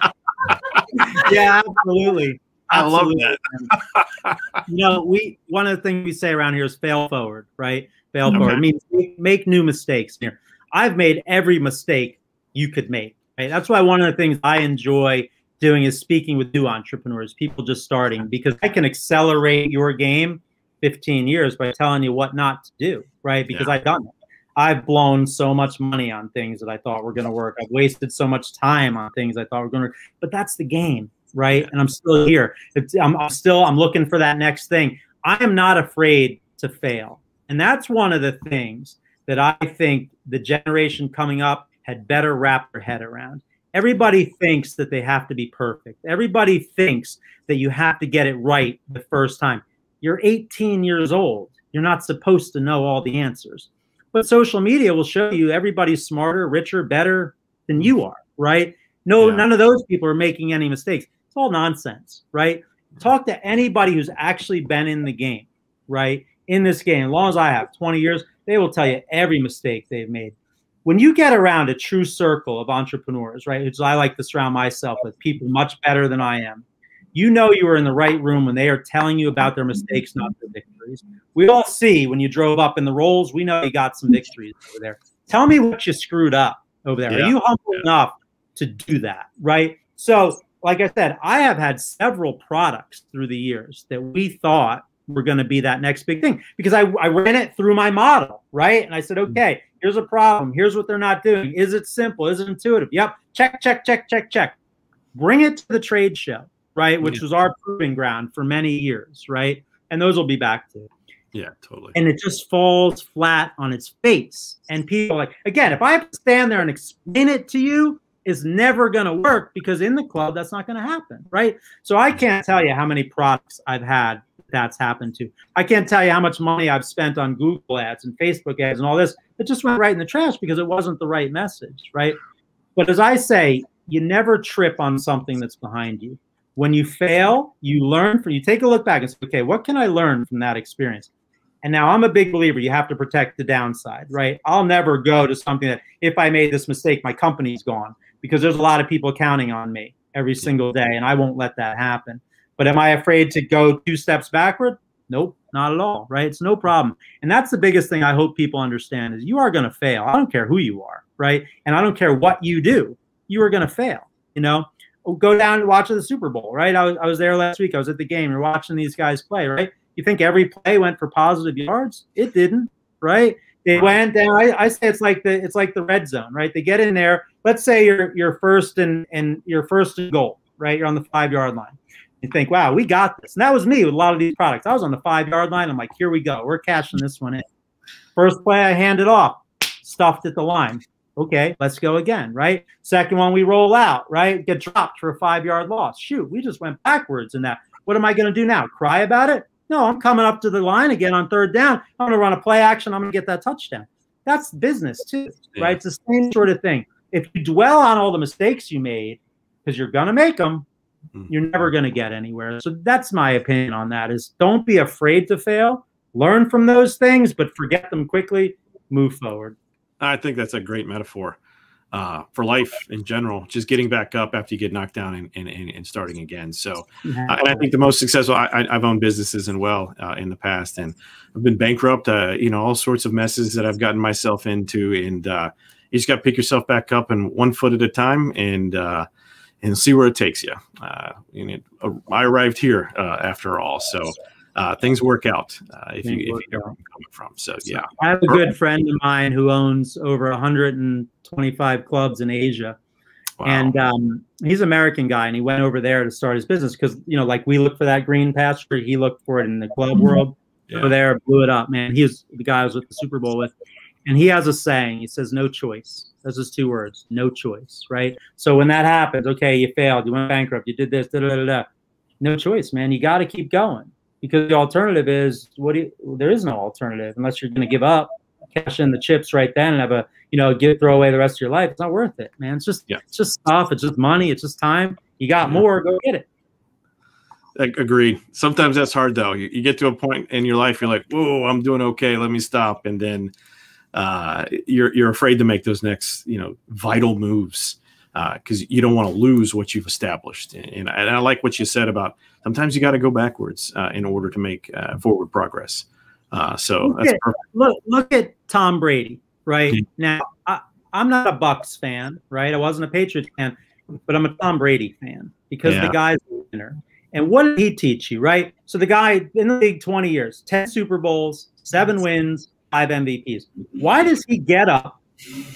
Yeah, absolutely. absolutely. I love that. You know, we, one of the things we say around here is fail forward, right? Fail okay. forward. It means make new mistakes here. I've made every mistake you could make. Right? That's why one of the things I enjoy doing is speaking with new entrepreneurs, people just starting, because I can accelerate your game fifteen years by telling you what not to do, right? Because yeah. I've done it. I've blown so much money on things that I thought were going to work. I've wasted so much time on things I thought were going to work. But that's the game, right? And I'm still here. It's, I'm, I'm still I'm looking for that next thing. I am not afraid to fail. And that's one of the things that I think the generation coming up had better wrap their head around. Everybody thinks that they have to be perfect. Everybody thinks that you have to get it right the first time. You're eighteen years old. You're not supposed to know all the answers. But social media will show you everybody's smarter, richer, better than you are, right? No, yeah. None of those people are making any mistakes. It's all nonsense, right? Talk to anybody who's actually been in the game, right? In this game, as long as I have twenty years, they will tell you every mistake they've made. When you get around a true circle of entrepreneurs, right, which I like to surround myself with people much better than I am, you know you are in the right room when they are telling you about their mistakes, not their victories. We all see when you drove up in the rolls, we know you got some victories over there. Tell me what you screwed up over there. Yeah. Are you humble yeah. enough to do that, right? So, like I said, I have had several products through the years that we thought were going to be that next big thing because I, I ran it through my model, right? And I said, okay, here's a problem. Here's what they're not doing. Is it simple? Is it intuitive? Yep. Check, check, check, check, check. Bring it to the trade show, right? Which yeah. was our proving ground for many years, right? And those will be back to. Yeah, totally. And it just falls flat on its face. And people like, again, if I have to stand there and explain it to you, it's never going to work because in the club, that's not going to happen, right? So I can't tell you how many products I've had that's happened to. I can't tell you how much money I've spent on Google ads and Facebook ads and all this. It just went right in the trash because it wasn't the right message, right? But as I say, you never trip on something that's behind you. When you fail, you learn from, you take a look back and say, okay, what can I learn from that experience? And now I'm a big believer, you have to protect the downside, right? I'll never go to something that if I made this mistake, my company's gone because there's a lot of people counting on me every single day and I won't let that happen. But am I afraid to go two steps backward? Nope, not at all, right? It's no problem. And that's the biggest thing I hope people understand is you are going to fail. I don't care who you are, right? And I don't care what you do. You are going to fail, you know? Go down and watch the Super Bowl, right? I was, I was there last week. I was at the game. You're watching these guys play, right? You think every play went for positive yards? It didn't, right? They went down. I, I say it's like the it's like the red zone, right? They get in there. Let's say you're you're first and and you're first and goal, right? You're on the five yard line. You think, wow, we got this. And that was me with a lot of these products. I was on the five yard line. I'm like, here we go. We're cashing this one in. First play, I hand it off, stuffed at the line. Okay, let's go again, right? Second one, we roll out, right? Get dropped for a five-yard loss. Shoot, we just went backwards in that. What am I going to do now? Cry about it? No, I'm coming up to the line again on third down. I'm going to run a play action. I'm going to get that touchdown. That's business too, yeah. right? It's the same sort of thing. If you dwell on all the mistakes you made, because you're going to make them, mm-hmm. you're never going to get anywhere. So that's my opinion on that is don't be afraid to fail. Learn from those things, but forget them quickly. Move forward. I think that's a great metaphor uh, for life in general, just getting back up after you get knocked down and, and, and starting again. So yeah. uh, and I think the most successful, I, I've owned businesses and well uh, in the past, and I've been bankrupt, uh, you know, all sorts of messes that I've gotten myself into. And uh, you just got to pick yourself back up and one foot at a time and uh, and see where it takes you. Uh, and it, uh, I arrived here uh, after all. So. Uh, things work out uh, if, you, if you know where I'm coming from. So, yeah. I have a good friend of mine who owns over one hundred twenty-five clubs in Asia. Wow. And um, he's an American guy, and he went over there to start his business because, you know, like we look for that green pasture. He looked for it in the club world. yeah. over there, blew it up, man. He was the guy I was with the Super Bowl with. And he has a saying. He says, no choice. That's his two words, no choice, right? So when that happens, okay, you failed, you went bankrupt, you did this, da da da da. No choice, man. You got to keep going, because the alternative is, what do you, there is no alternative unless you're going to give up, cash in the chips right then, and have a, you know, give throw away the rest of your life. It's not worth it, man. It's just, yeah. it's just stuff. It's just money. It's just time. You got yeah. more, go get it. Agreed. Sometimes that's hard though. You, you get to a point in your life, you're like, whoa, I'm doing okay. Let me stop. And then, uh, you're, you're afraid to make those next, you know, vital moves, uh, cause you don't want to lose what you've established. And, and, I, and I like what you said about sometimes you got to go backwards, uh, in order to make uh, forward progress. Uh, so look that's at, perfect. Look, look at Tom Brady right yeah. now. I, I'm not a Bucks fan, right? I wasn't a Patriots fan, but I'm a Tom Brady fan because yeah. the guy's a winner. And what did he teach you, right? So the guy in the league twenty years, ten Super Bowls, seven wins, five M V Ps. Why does he get up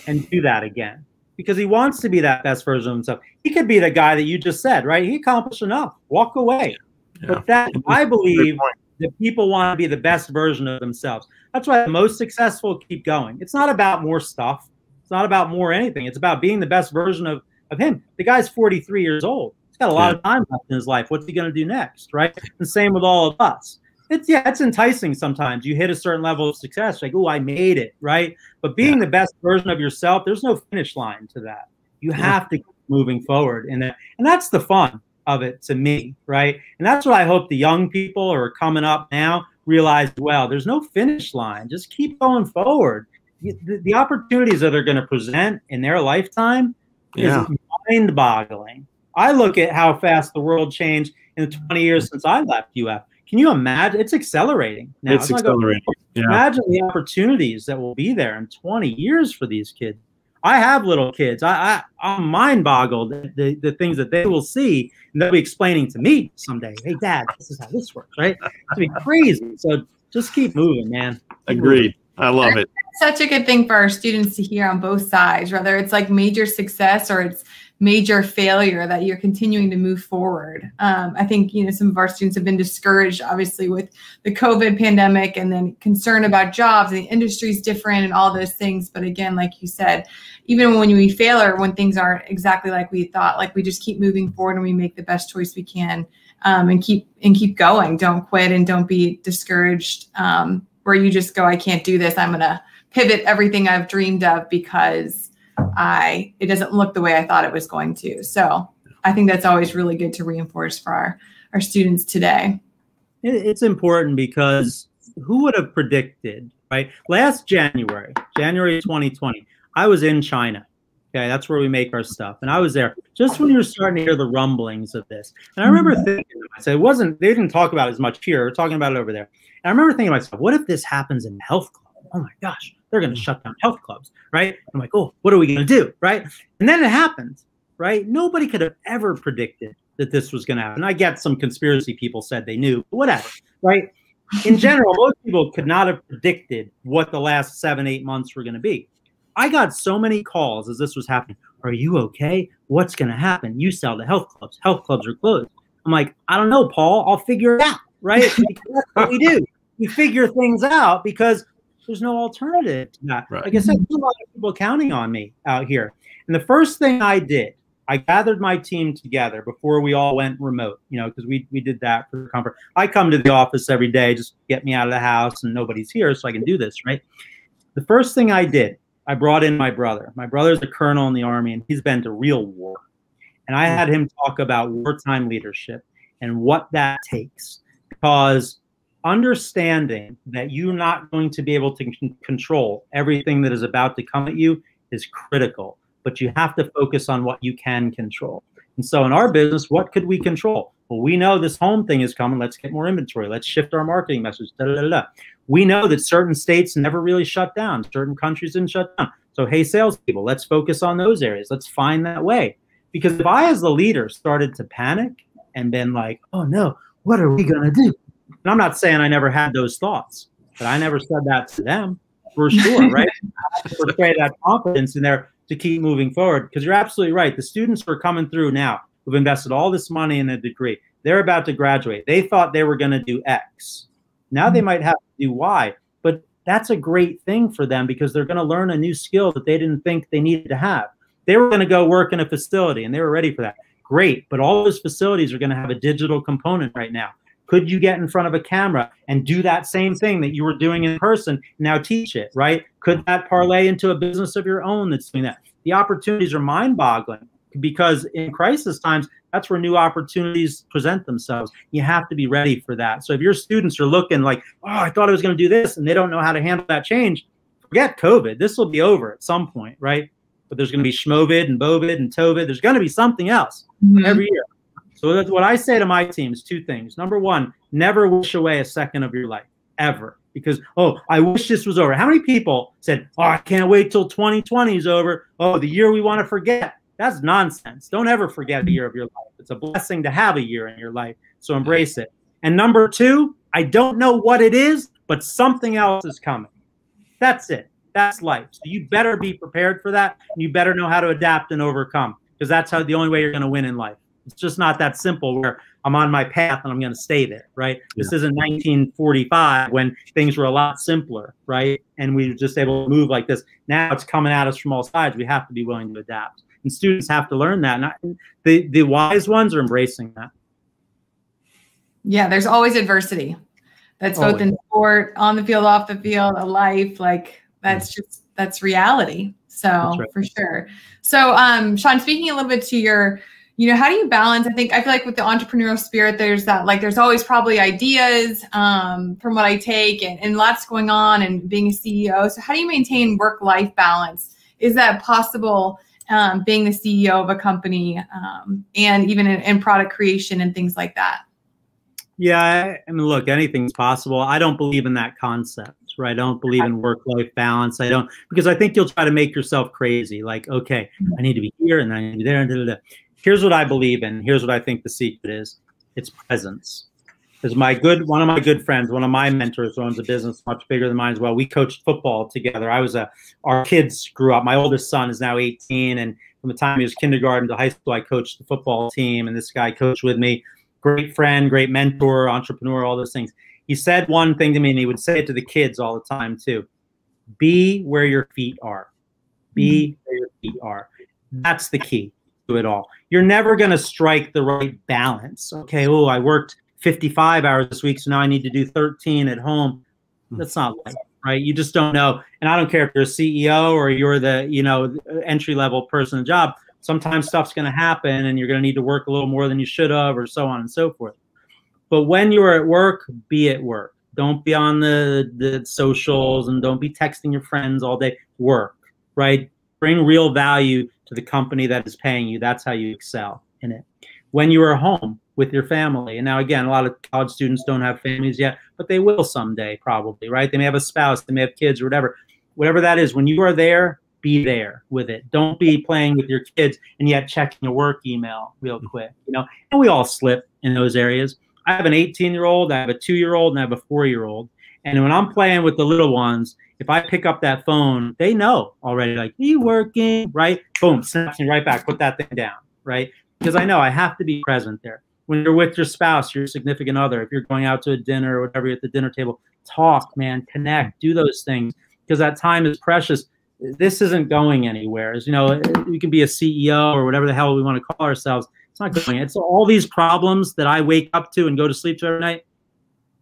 and do that again? Because he wants to be that best version of himself. He could be the guy that you just said, right? He accomplished enough. Walk away. Yeah. But that, I believe that people want to be the best version of themselves. That's why the most successful keep going. It's not about more stuff. It's not about more anything. It's about being the best version of, of him. The guy's forty-three years old. He's got a lot yeah. of time left in his life. What's he going to do next, right? And same with all of us. It's yeah, it's enticing sometimes. You hit a certain level of success, like, oh, I made it, right? But being yeah. the best version of yourself, there's no finish line to that. You yeah. have to keep moving forward, and that, and that's the fun of it to me, right? And that's what I hope the young people who are coming up now realize. Well, there's no finish line. Just keep going forward. The, the opportunities that they're going to present in their lifetime yeah. is mind-boggling. I look at how fast the world changed in the twenty years since I left U F. Can you imagine? It's accelerating now. It's, it's accelerating. Yeah. Imagine the opportunities that will be there in twenty years for these kids. I have little kids. I, I, I'm mind-boggled at the, the things that they will see, and they'll be explaining to me someday, hey, Dad, this is how this works, right? It's going to be crazy. So just keep moving, man. Keep Agreed. Moving. I love it. It's such a good thing for our students to hear on both sides, whether it's like major success or it's major failure, that you're continuing to move forward. Um, I think, you know, some of our students have been discouraged, obviously, with the COVID pandemic, and then concern about jobs, and the industry's different and all those things. But again, like you said, even when we fail or when things aren't exactly like we thought, like we just keep moving forward and we make the best choice we can, um, and keep and keep going. Don't quit and don't be discouraged, um, where you just go, I can't do this. I'm going to pivot everything I've dreamed of because I, it doesn't look the way I thought it was going to. So I think that's always really good to reinforce for our, our students today. It's important because who would have predicted, right? Last January, January twenty twenty, I was in China. Okay, that's where we make our stuff. And I was there just when you were starting to hear the rumblings of this. And I remember thinking, I said, it wasn't, they didn't talk about it as much here. We're talking about it over there. And I remember thinking to myself, what if this happens in health club? Oh my gosh. They're going to shut down health clubs, right? I'm like, oh, what are we going to do, right? And then it happened, right? Nobody could have ever predicted that this was going to happen. I get some conspiracy people said they knew, but whatever, right? In general, most people could not have predicted what the last seven, eight months were going to be. I got so many calls as this was happening. Are you okay? What's going to happen? You sell to health clubs. Health clubs are closed. I'm like, I don't know, Paul. I'll figure it out, right? Because that's what we do. We figure things out because there's no alternative to that. Right. Like I said, there's a lot of people counting on me out here. And the first thing I did, I gathered my team together before we all went remote, you know, because we, we did that for comfort. I come to the office every day, just get me out of the house and nobody's here so I can do this, right? The first thing I did, I brought in my brother. My brother's a colonel in the Army, and he's been to real war. And I had him talk about wartime leadership and what that takes, because understanding that you're not going to be able to control everything that is about to come at you is critical, but you have to focus on what you can control. And so in our business, what could we control? Well, we know this home thing is coming. Let's get more inventory. Let's shift our marketing message. Da, da, da, da. We know that certain states never really shut down. Certain countries didn't shut down. So, hey, salespeople, let's focus on those areas. Let's find that way. Because if I, as the leader, started to panic and then like, oh, no, what are we going to do? And I'm not saying I never had those thoughts, but I never said that to them for sure, right? I have to portray that confidence in there to keep moving forward, because you're absolutely right. The students who are coming through now who've invested all this money in a degree, they're about to graduate. They thought they were going to do X. Now they might have to do Y, but that's a great thing for them because they're going to learn a new skill that they didn't think they needed to have. They were going to go work in a facility and they were ready for that. Great. But all those facilities are going to have a digital component right now. Could you get in front of a camera and do that same thing that you were doing in person? Now teach it, right? Could that parlay into a business of your own that's doing that? The opportunities are mind-boggling because in crisis times, that's where new opportunities present themselves. You have to be ready for that. So if your students are looking like, oh, I thought I was going to do this, and they don't know how to handle that change, forget COVID. This will be over at some point, right? But there's going to be Schmovid and Bovid and Tovid. There's going to be something else mm-hmm. every year. So that's what I say to my team is two things. Number one, never wish away a second of your life, ever. Because, oh, I wish this was over. How many people said, oh, I can't wait till twenty twenty is over. Oh, the year we want to forget. That's nonsense. Don't ever forget a year of your life. It's a blessing to have a year in your life. So embrace it. And number two, I don't know what it is, but something else is coming. That's it. That's life. So you better be prepared for that. And you better know how to adapt and overcome because that's how the only way you're going to win in life. It's just not that simple where I'm on my path and I'm going to stay there, right? Yeah. This isn't nineteen forty-five when things were a lot simpler, right? And we were just able to move like this. Now it's coming at us from all sides. We have to be willing to adapt. And students have to learn that. And I, the, the wise ones are embracing that. Yeah, there's always adversity. That's always. Both in sport, on the field, off the field, a life. Like that's yeah. just, that's reality. So that's right. for sure. So um, Sean, speaking a little bit to your, you know, how do you balance? I think I feel like with the entrepreneurial spirit, there's that like there's always probably ideas um, from what I take and, and lots going on and being a C E O. So how do you maintain work-life balance? Is that possible um, being the C E O of a company um, and even in, in product creation and things like that? Yeah, I, I mean, look, anything's possible. I don't believe in that concept. Right. I don't believe in work-life balance. I don't because I think you'll try to make yourself crazy. Like, OK, I need to be here and I need to be there and da, da, da. Here's what I believe in. Here's what I think the secret is. It's presence. Because my good, one of my good friends, one of my mentors owns a business much bigger than mine as well. We coached football together. I was a, our kids grew up. My oldest son is now eighteen. And from the time he was kindergarten to high school, I coached the football team. And this guy coached with me. Great friend, great mentor, entrepreneur, all those things. He said one thing to me and he would say it to the kids all the time too. Be where your feet are. Be where your feet are. That's the key. Do it all. You're never going to strike the right balance. Okay, oh, I worked fifty-five hours this week, so now I need to do thirteen at home. That's not life, right? You just don't know. And I don't care if you're a C E O or you're the, you know, entry-level person in the job. Sometimes stuff's going to happen and you're going to need to work a little more than you should have or so on and so forth. But when you're at work, be at work. Don't be on the, the socials and don't be texting your friends all day. Work, right? Bring real value to the company that is paying you. That's how you excel in it. When you are home with your family, and now again, a lot of college students don't have families yet, but they will someday probably, right? They may have a spouse, they may have kids or whatever. Whatever that is, when you are there, be there with it. Don't be playing with your kids and yet checking a work email real quick, you know? And we all slip in those areas. I have an eighteen-year-old, I have a two-year-old, and I have a four-year-old. And when I'm playing with the little ones, if I pick up that phone, they know already, like, you working, right? Boom, snaps me right back, put that thing down, right? Because I know I have to be present there. When you're with your spouse, your significant other, if you're going out to a dinner or whatever at the dinner table, talk, man, connect, do those things. Because that time is precious. This isn't going anywhere. As you know, we can be a C E O or whatever the hell we want to call ourselves. It's not going. It's all these problems that I wake up to and go to sleep to every night.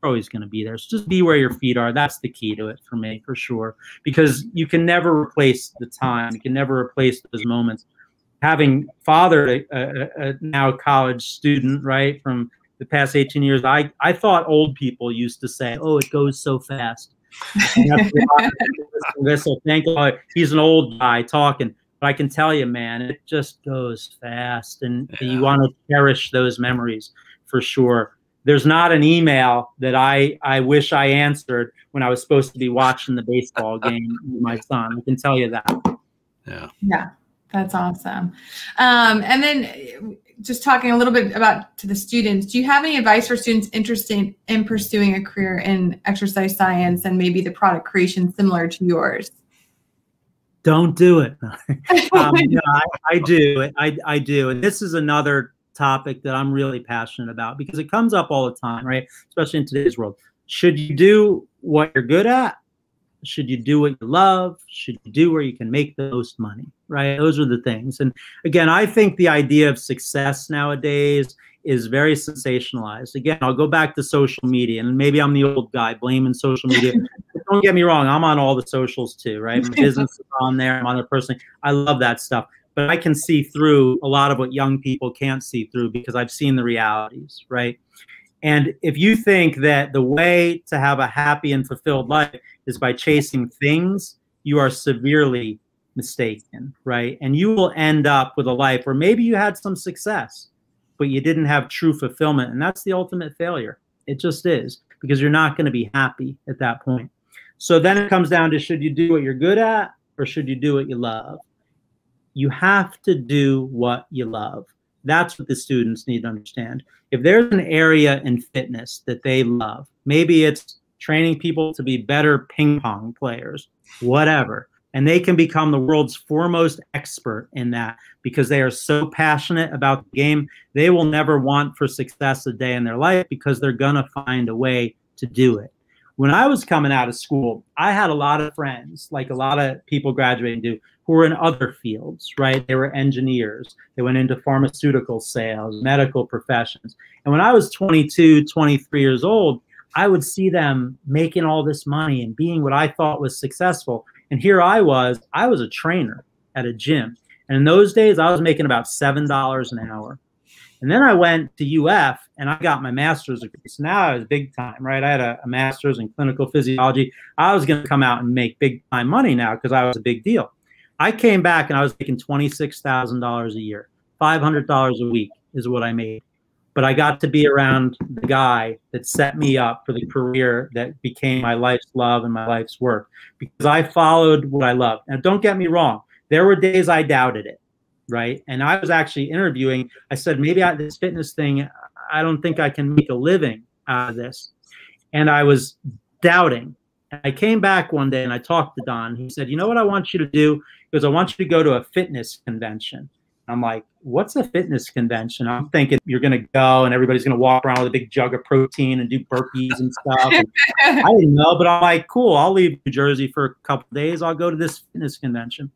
Always going to be there. So just be where your feet are. That's the key to it for me, for sure. Because you can never replace the time. You can never replace those moments. Having fathered a, a, a now college student, right, from the past eighteen years, I, I thought old people used to say, oh, it goes so fast. So thank God he's an old guy talking. But I can tell you, man, it just goes fast. And yeah. you want to cherish those memories for sure. There's not an email that I, I wish I answered when I was supposed to be watching the baseball game with my son. I can tell you that. Yeah. Yeah. That's awesome. Um, and then just talking a little bit about to the students, do you have any advice for students interested in pursuing a career in exercise science and maybe the product creation similar to yours? Don't do it. um, no, I, I do. I, I do. And this is another topic that I'm really passionate about because it comes up all the time, right? Especially in today's world. Should you do what you're good at? Should you do what you love? Should you do where you can make the most money, right? Those are the things. And again, I think the idea of success nowadays is very sensationalized. Again, I'll go back to social media, and maybe I'm the old guy blaming social media. Don't get me wrong. I'm on all the socials too, right? My business is on there. I'm on there personally. I love that stuff. But I can see through a lot of what young people can't see through because I've seen the realities, right? And if you think that the way to have a happy and fulfilled life is by chasing things, you are severely mistaken, right? And you will end up with a life where maybe you had some success, but you didn't have true fulfillment. And that's the ultimate failure. It just is, because you're not going to be happy at that point. So then it comes down to, should you do what you're good at or should you do what you love? You have to do what you love. That's what the students need to understand. If there's an area in fitness that they love, maybe it's training people to be better ping pong players, whatever, and they can become the world's foremost expert in that because they are so passionate about the game, they will never want for success a day in their life because they're gonna find a way to do it. When I was coming out of school, I had a lot of friends, like a lot of people graduating do, who were in other fields, right? They were engineers. They went into pharmaceutical sales, medical professions. And when I was twenty-two, twenty-three years old, I would see them making all this money and being what I thought was successful. And here I was, I was a trainer at a gym. And in those days, I was making about seven dollars an hour. And then I went to U F and I got my master's degree. So now I was big time, right? I had a, a master's in clinical physiology. I was going to come out and make big time money now because I was a big deal. I came back and I was making twenty-six thousand dollars a year. five hundred dollars a week is what I made. But I got to be around the guy that set me up for the career that became my life's love and my life's work because I followed what I loved. Now, don't get me wrong. There were days I doubted it. Right. And I was actually interviewing. I said, maybe I, this fitness thing, I don't think I can make a living out of this. And I was doubting. And I came back one day and I talked to Don. He said, you know what I want you to do? He goes, I want you to go to a fitness convention. I'm like, what's a fitness convention? I'm thinking you're going to go and everybody's going to walk around with a big jug of protein and do burpees and stuff. And I didn't know, but I'm like, cool, I'll leave New Jersey for a couple of days. I'll go to this fitness convention.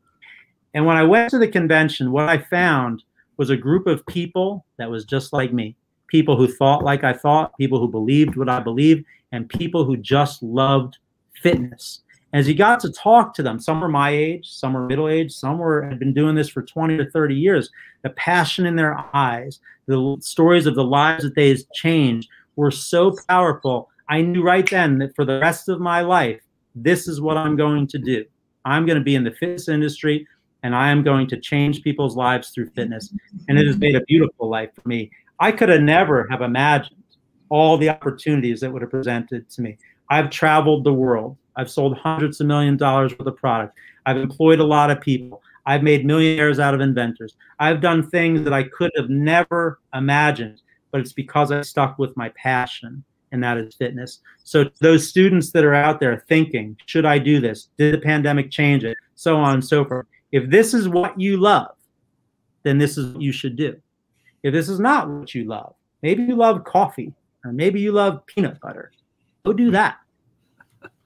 And when I went to the convention, what I found was a group of people that was just like me, people who thought like I thought, people who believed what I believed, and people who just loved fitness. As you got to talk to them, some were my age, some were middle age, some were had been doing this for twenty or thirty years, the passion in their eyes, the stories of the lives that they had changed were so powerful. I knew right then that for the rest of my life, this is what I'm going to do. I'm going to be in the fitness industry. And I am going to change people's lives through fitness. And it has made a beautiful life for me. I could have never have imagined all the opportunities that would have presented to me. I've traveled the world. I've sold hundreds of million dollars worth of product. I've employed a lot of people. I've made millionaires out of inventors. I've done things that I could have never imagined, but it's because I stuck with my passion, and that is fitness. So those students that are out there thinking, should I do this? Did the pandemic change it? So on and so forth. If this is what you love, then this is what you should do. If this is not what you love, maybe you love coffee or maybe you love peanut butter. Go do that.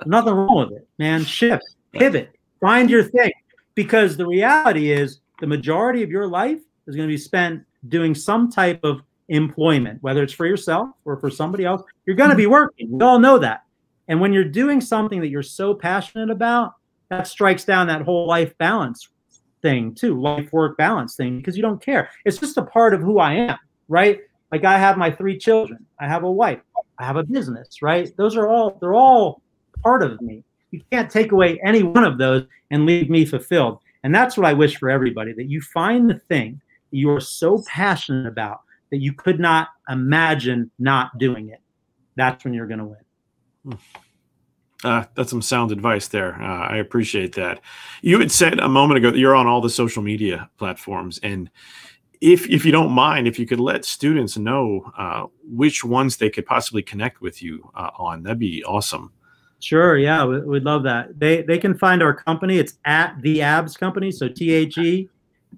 Nothing wrong with it, man. Shift, pivot, find your thing. Because the reality is the majority of your life is going to be spent doing some type of employment, whether it's for yourself or for somebody else. You're going to be working. We all know that. And when you're doing something that you're so passionate about, that strikes down that whole life balance thing too, life work balance thing, because you don't care. It's just a part of who I am, right? Like I have my three children, I have a wife, I have a business, right? Those are all, they're all part of me. You can't take away any one of those and leave me fulfilled. And that's what I wish for everybody, that you find the thing that you are so passionate about that you could not imagine not doing it. That's when you're going to win. Hmm. Uh, that's some sound advice there. Uh, I appreciate that. You had said a moment ago that you're on all the social media platforms. And if, if you don't mind, if you could let students know uh, which ones they could possibly connect with you uh, on, that'd be awesome. Sure. Yeah, we, we'd love that. They, they can find our company. It's at The Abs Company. So T H E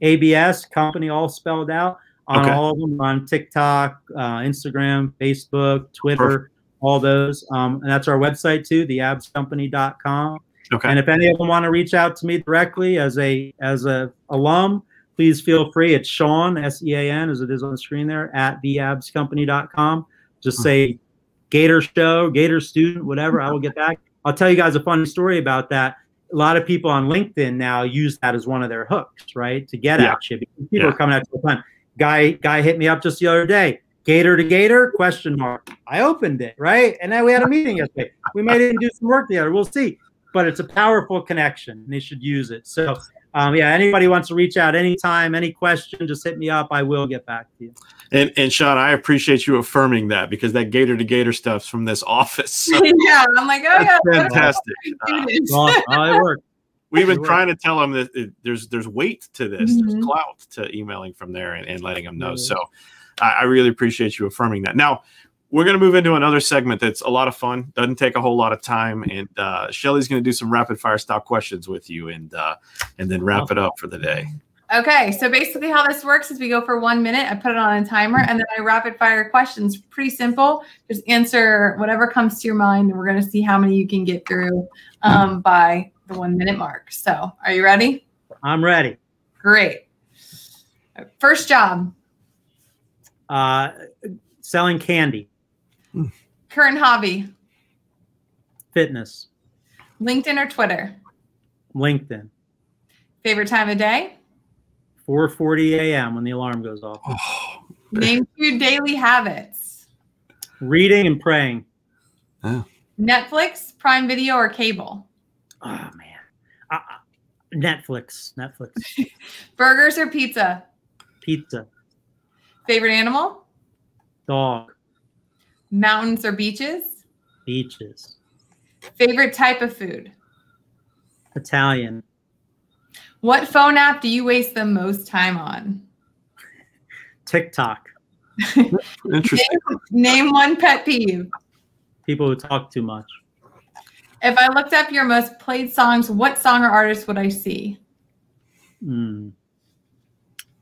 A B S company, all spelled out on okay. all of them, on TikTok, uh, Instagram, Facebook, Twitter. Perfect. all those. Um, and that's our website too, the abs company dot com. Okay. And if any of them want to reach out to me directly as a as a alum, please feel free. It's Sean, S E A N, as it is on the screen there, at the abs company dot com. Just say Gator Show, Gator Student, whatever. I will get back. I'll tell you guys a funny story about that. A lot of people on LinkedIn now use that as one of their hooks, right, to get yeah. at you. Because people yeah. are coming at you all the time. Guy, guy hit me up just the other day. Gator to Gator? Question mark. I opened it, right? And then we had a meeting yesterday. We might even do some work together. We'll see. But it's a powerful connection, and they should use it. So, um, yeah, anybody wants to reach out anytime, any question, just hit me up. I will get back to you. And, and Sean, I appreciate you affirming that, because that Gator to Gator stuff's from this office. So. Yeah, I'm like, oh, yeah. Fantastic. Uh, well, well, it worked. We've been trying to tell them that it, there's there's weight to this. Mm-hmm. There's clout to emailing from there and, and letting them know. Mm-hmm. So I, I really appreciate you affirming that. Now, we're going to move into another segment that's a lot of fun, doesn't take a whole lot of time, and uh, Shelley's going to do some rapid-fire style questions with you and uh, and then wrap it up for the day. Okay, so basically how this works is we go for one minute, I put it on a timer, and then I rapid-fire questions. Pretty simple. Just answer whatever comes to your mind, and we're going to see how many you can get through um, by the one-minute mark. So are you ready? I'm ready. Great. First job? Uh, selling candy. Current hobby? Fitness. LinkedIn or Twitter? LinkedIn. Favorite time of day? four forty a m when the alarm goes off. Oh, name two daily habits. Reading and praying. Oh. Netflix, Prime Video, or cable? Oh, man. Uh, Netflix. Netflix. Burgers or pizza? Pizza. Favorite animal? Dog. Mountains or beaches? Beaches. Favorite type of food? Italian. What phone app do you waste the most time on? TikTok. Interesting. Name, name one pet peeve. People who talk too much. If I looked up your most played songs, what song or artist would I see? Mm.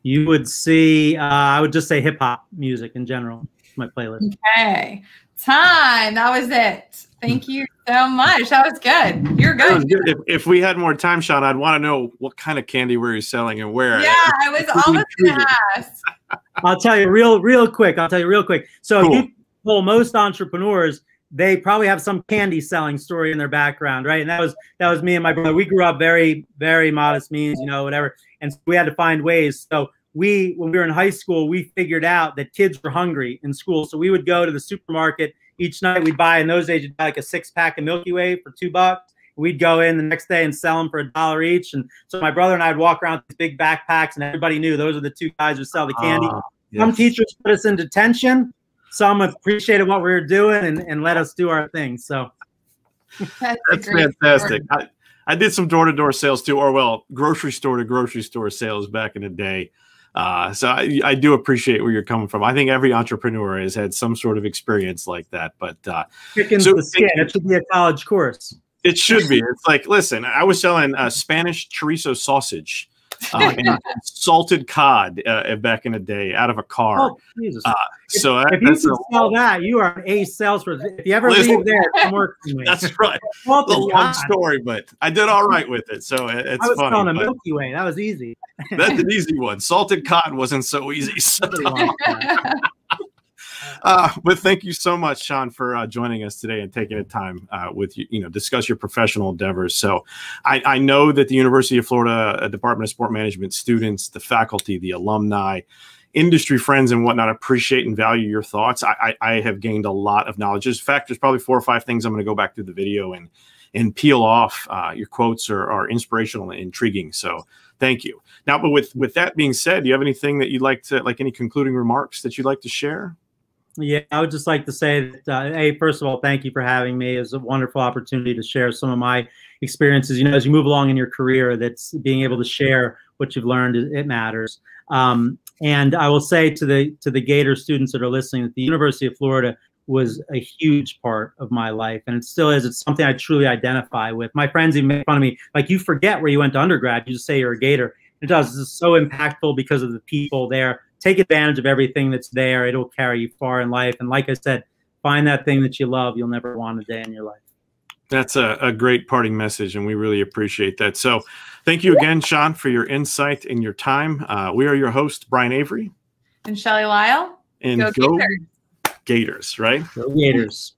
You would see, uh, I would just say hip hop music in general. My playlist. Okay. Time. That was it. Thank you so much. That was good. You're good. Was good. If, if we had more time, Sean, I'd want to know what kind of candy were you selling and where. Yeah, I was almost going to ask. I'll tell you real, real quick. I'll tell you real quick. So cool. you, well, most entrepreneurs, they probably have some candy selling story in their background, right? And that was that was me and my brother. We grew up very, very modest means, you know, whatever. And so we had to find ways. So we, when we were in high school, we figured out that kids were hungry in school. So we would go to the supermarket each night. We'd buy, in those days, you'd buy like a six pack of Milky Way for two bucks. We'd go in the next day and sell them for a dollar each. And so my brother and I would walk around with these big backpacks, and everybody knew those are the two guys who sell the candy. Uh, yes. Some teachers put us in detention. Some appreciated what we were doing and, and let us do our thing. So that's, that's fantastic. I, I did some door to door sales too, or well, grocery store to grocery store sales back in the day. Uh, so I, I do appreciate where you're coming from. I think every entrepreneur has had some sort of experience like that. But uh, chickens so the skin. It, it should be a college course. It should be. It's like, listen, I was selling uh, Spanish chorizo sausage uh, and salted cod uh, back in the day out of a car. Oh, Jesus. Uh, so if, that, if you can a, sell that, you are an ace salesperson. If you ever listen, leave there, come work for me. That's right. It's a long God. story, but I did all right with it. So it, it's I was funny. Selling a Milky Way. That was easy. That's an easy one. Salted cod wasn't so easy. So. uh, but thank you so much, Sean, for uh, joining us today and taking the time uh, with you, you know, discuss your professional endeavors. So I, I know that the University of Florida uh, Department of Sport Management students, the faculty, the alumni, industry friends and whatnot appreciate and value your thoughts. I, I, I have gained a lot of knowledge. In fact, there's probably four or five things I'm going to go back through the video and and peel off. Uh, your quotes are, are inspirational and intriguing. So thank you. Now, but with, with that being said, do you have anything that you'd like to, like any concluding remarks that you'd like to share? Yeah, I would just like to say that, uh, hey, first of all, thank you for having me. It was a wonderful opportunity to share some of my experiences. You know, as you move along in your career, that's being able to share what you've learned, it matters. Um, and I will say to the, to the Gator students that are listening, that the University of Florida was a huge part of my life, and it still is. It's something I truly identify with. My friends even make fun of me, like, you forget where you went to undergrad. You just say you're a Gator. It does. It's so impactful because of the people there. Take advantage of everything that's there. It'll carry you far in life. And like I said, find that thing that you love. You'll never want a day in your life. That's a, a great parting message, and we really appreciate that. So thank you again, Sean, for your insight and your time. Uh, we are your hosts, Brian Avery. And Shelley Lyle. And go, go Gators. Gators, right? Go Gators.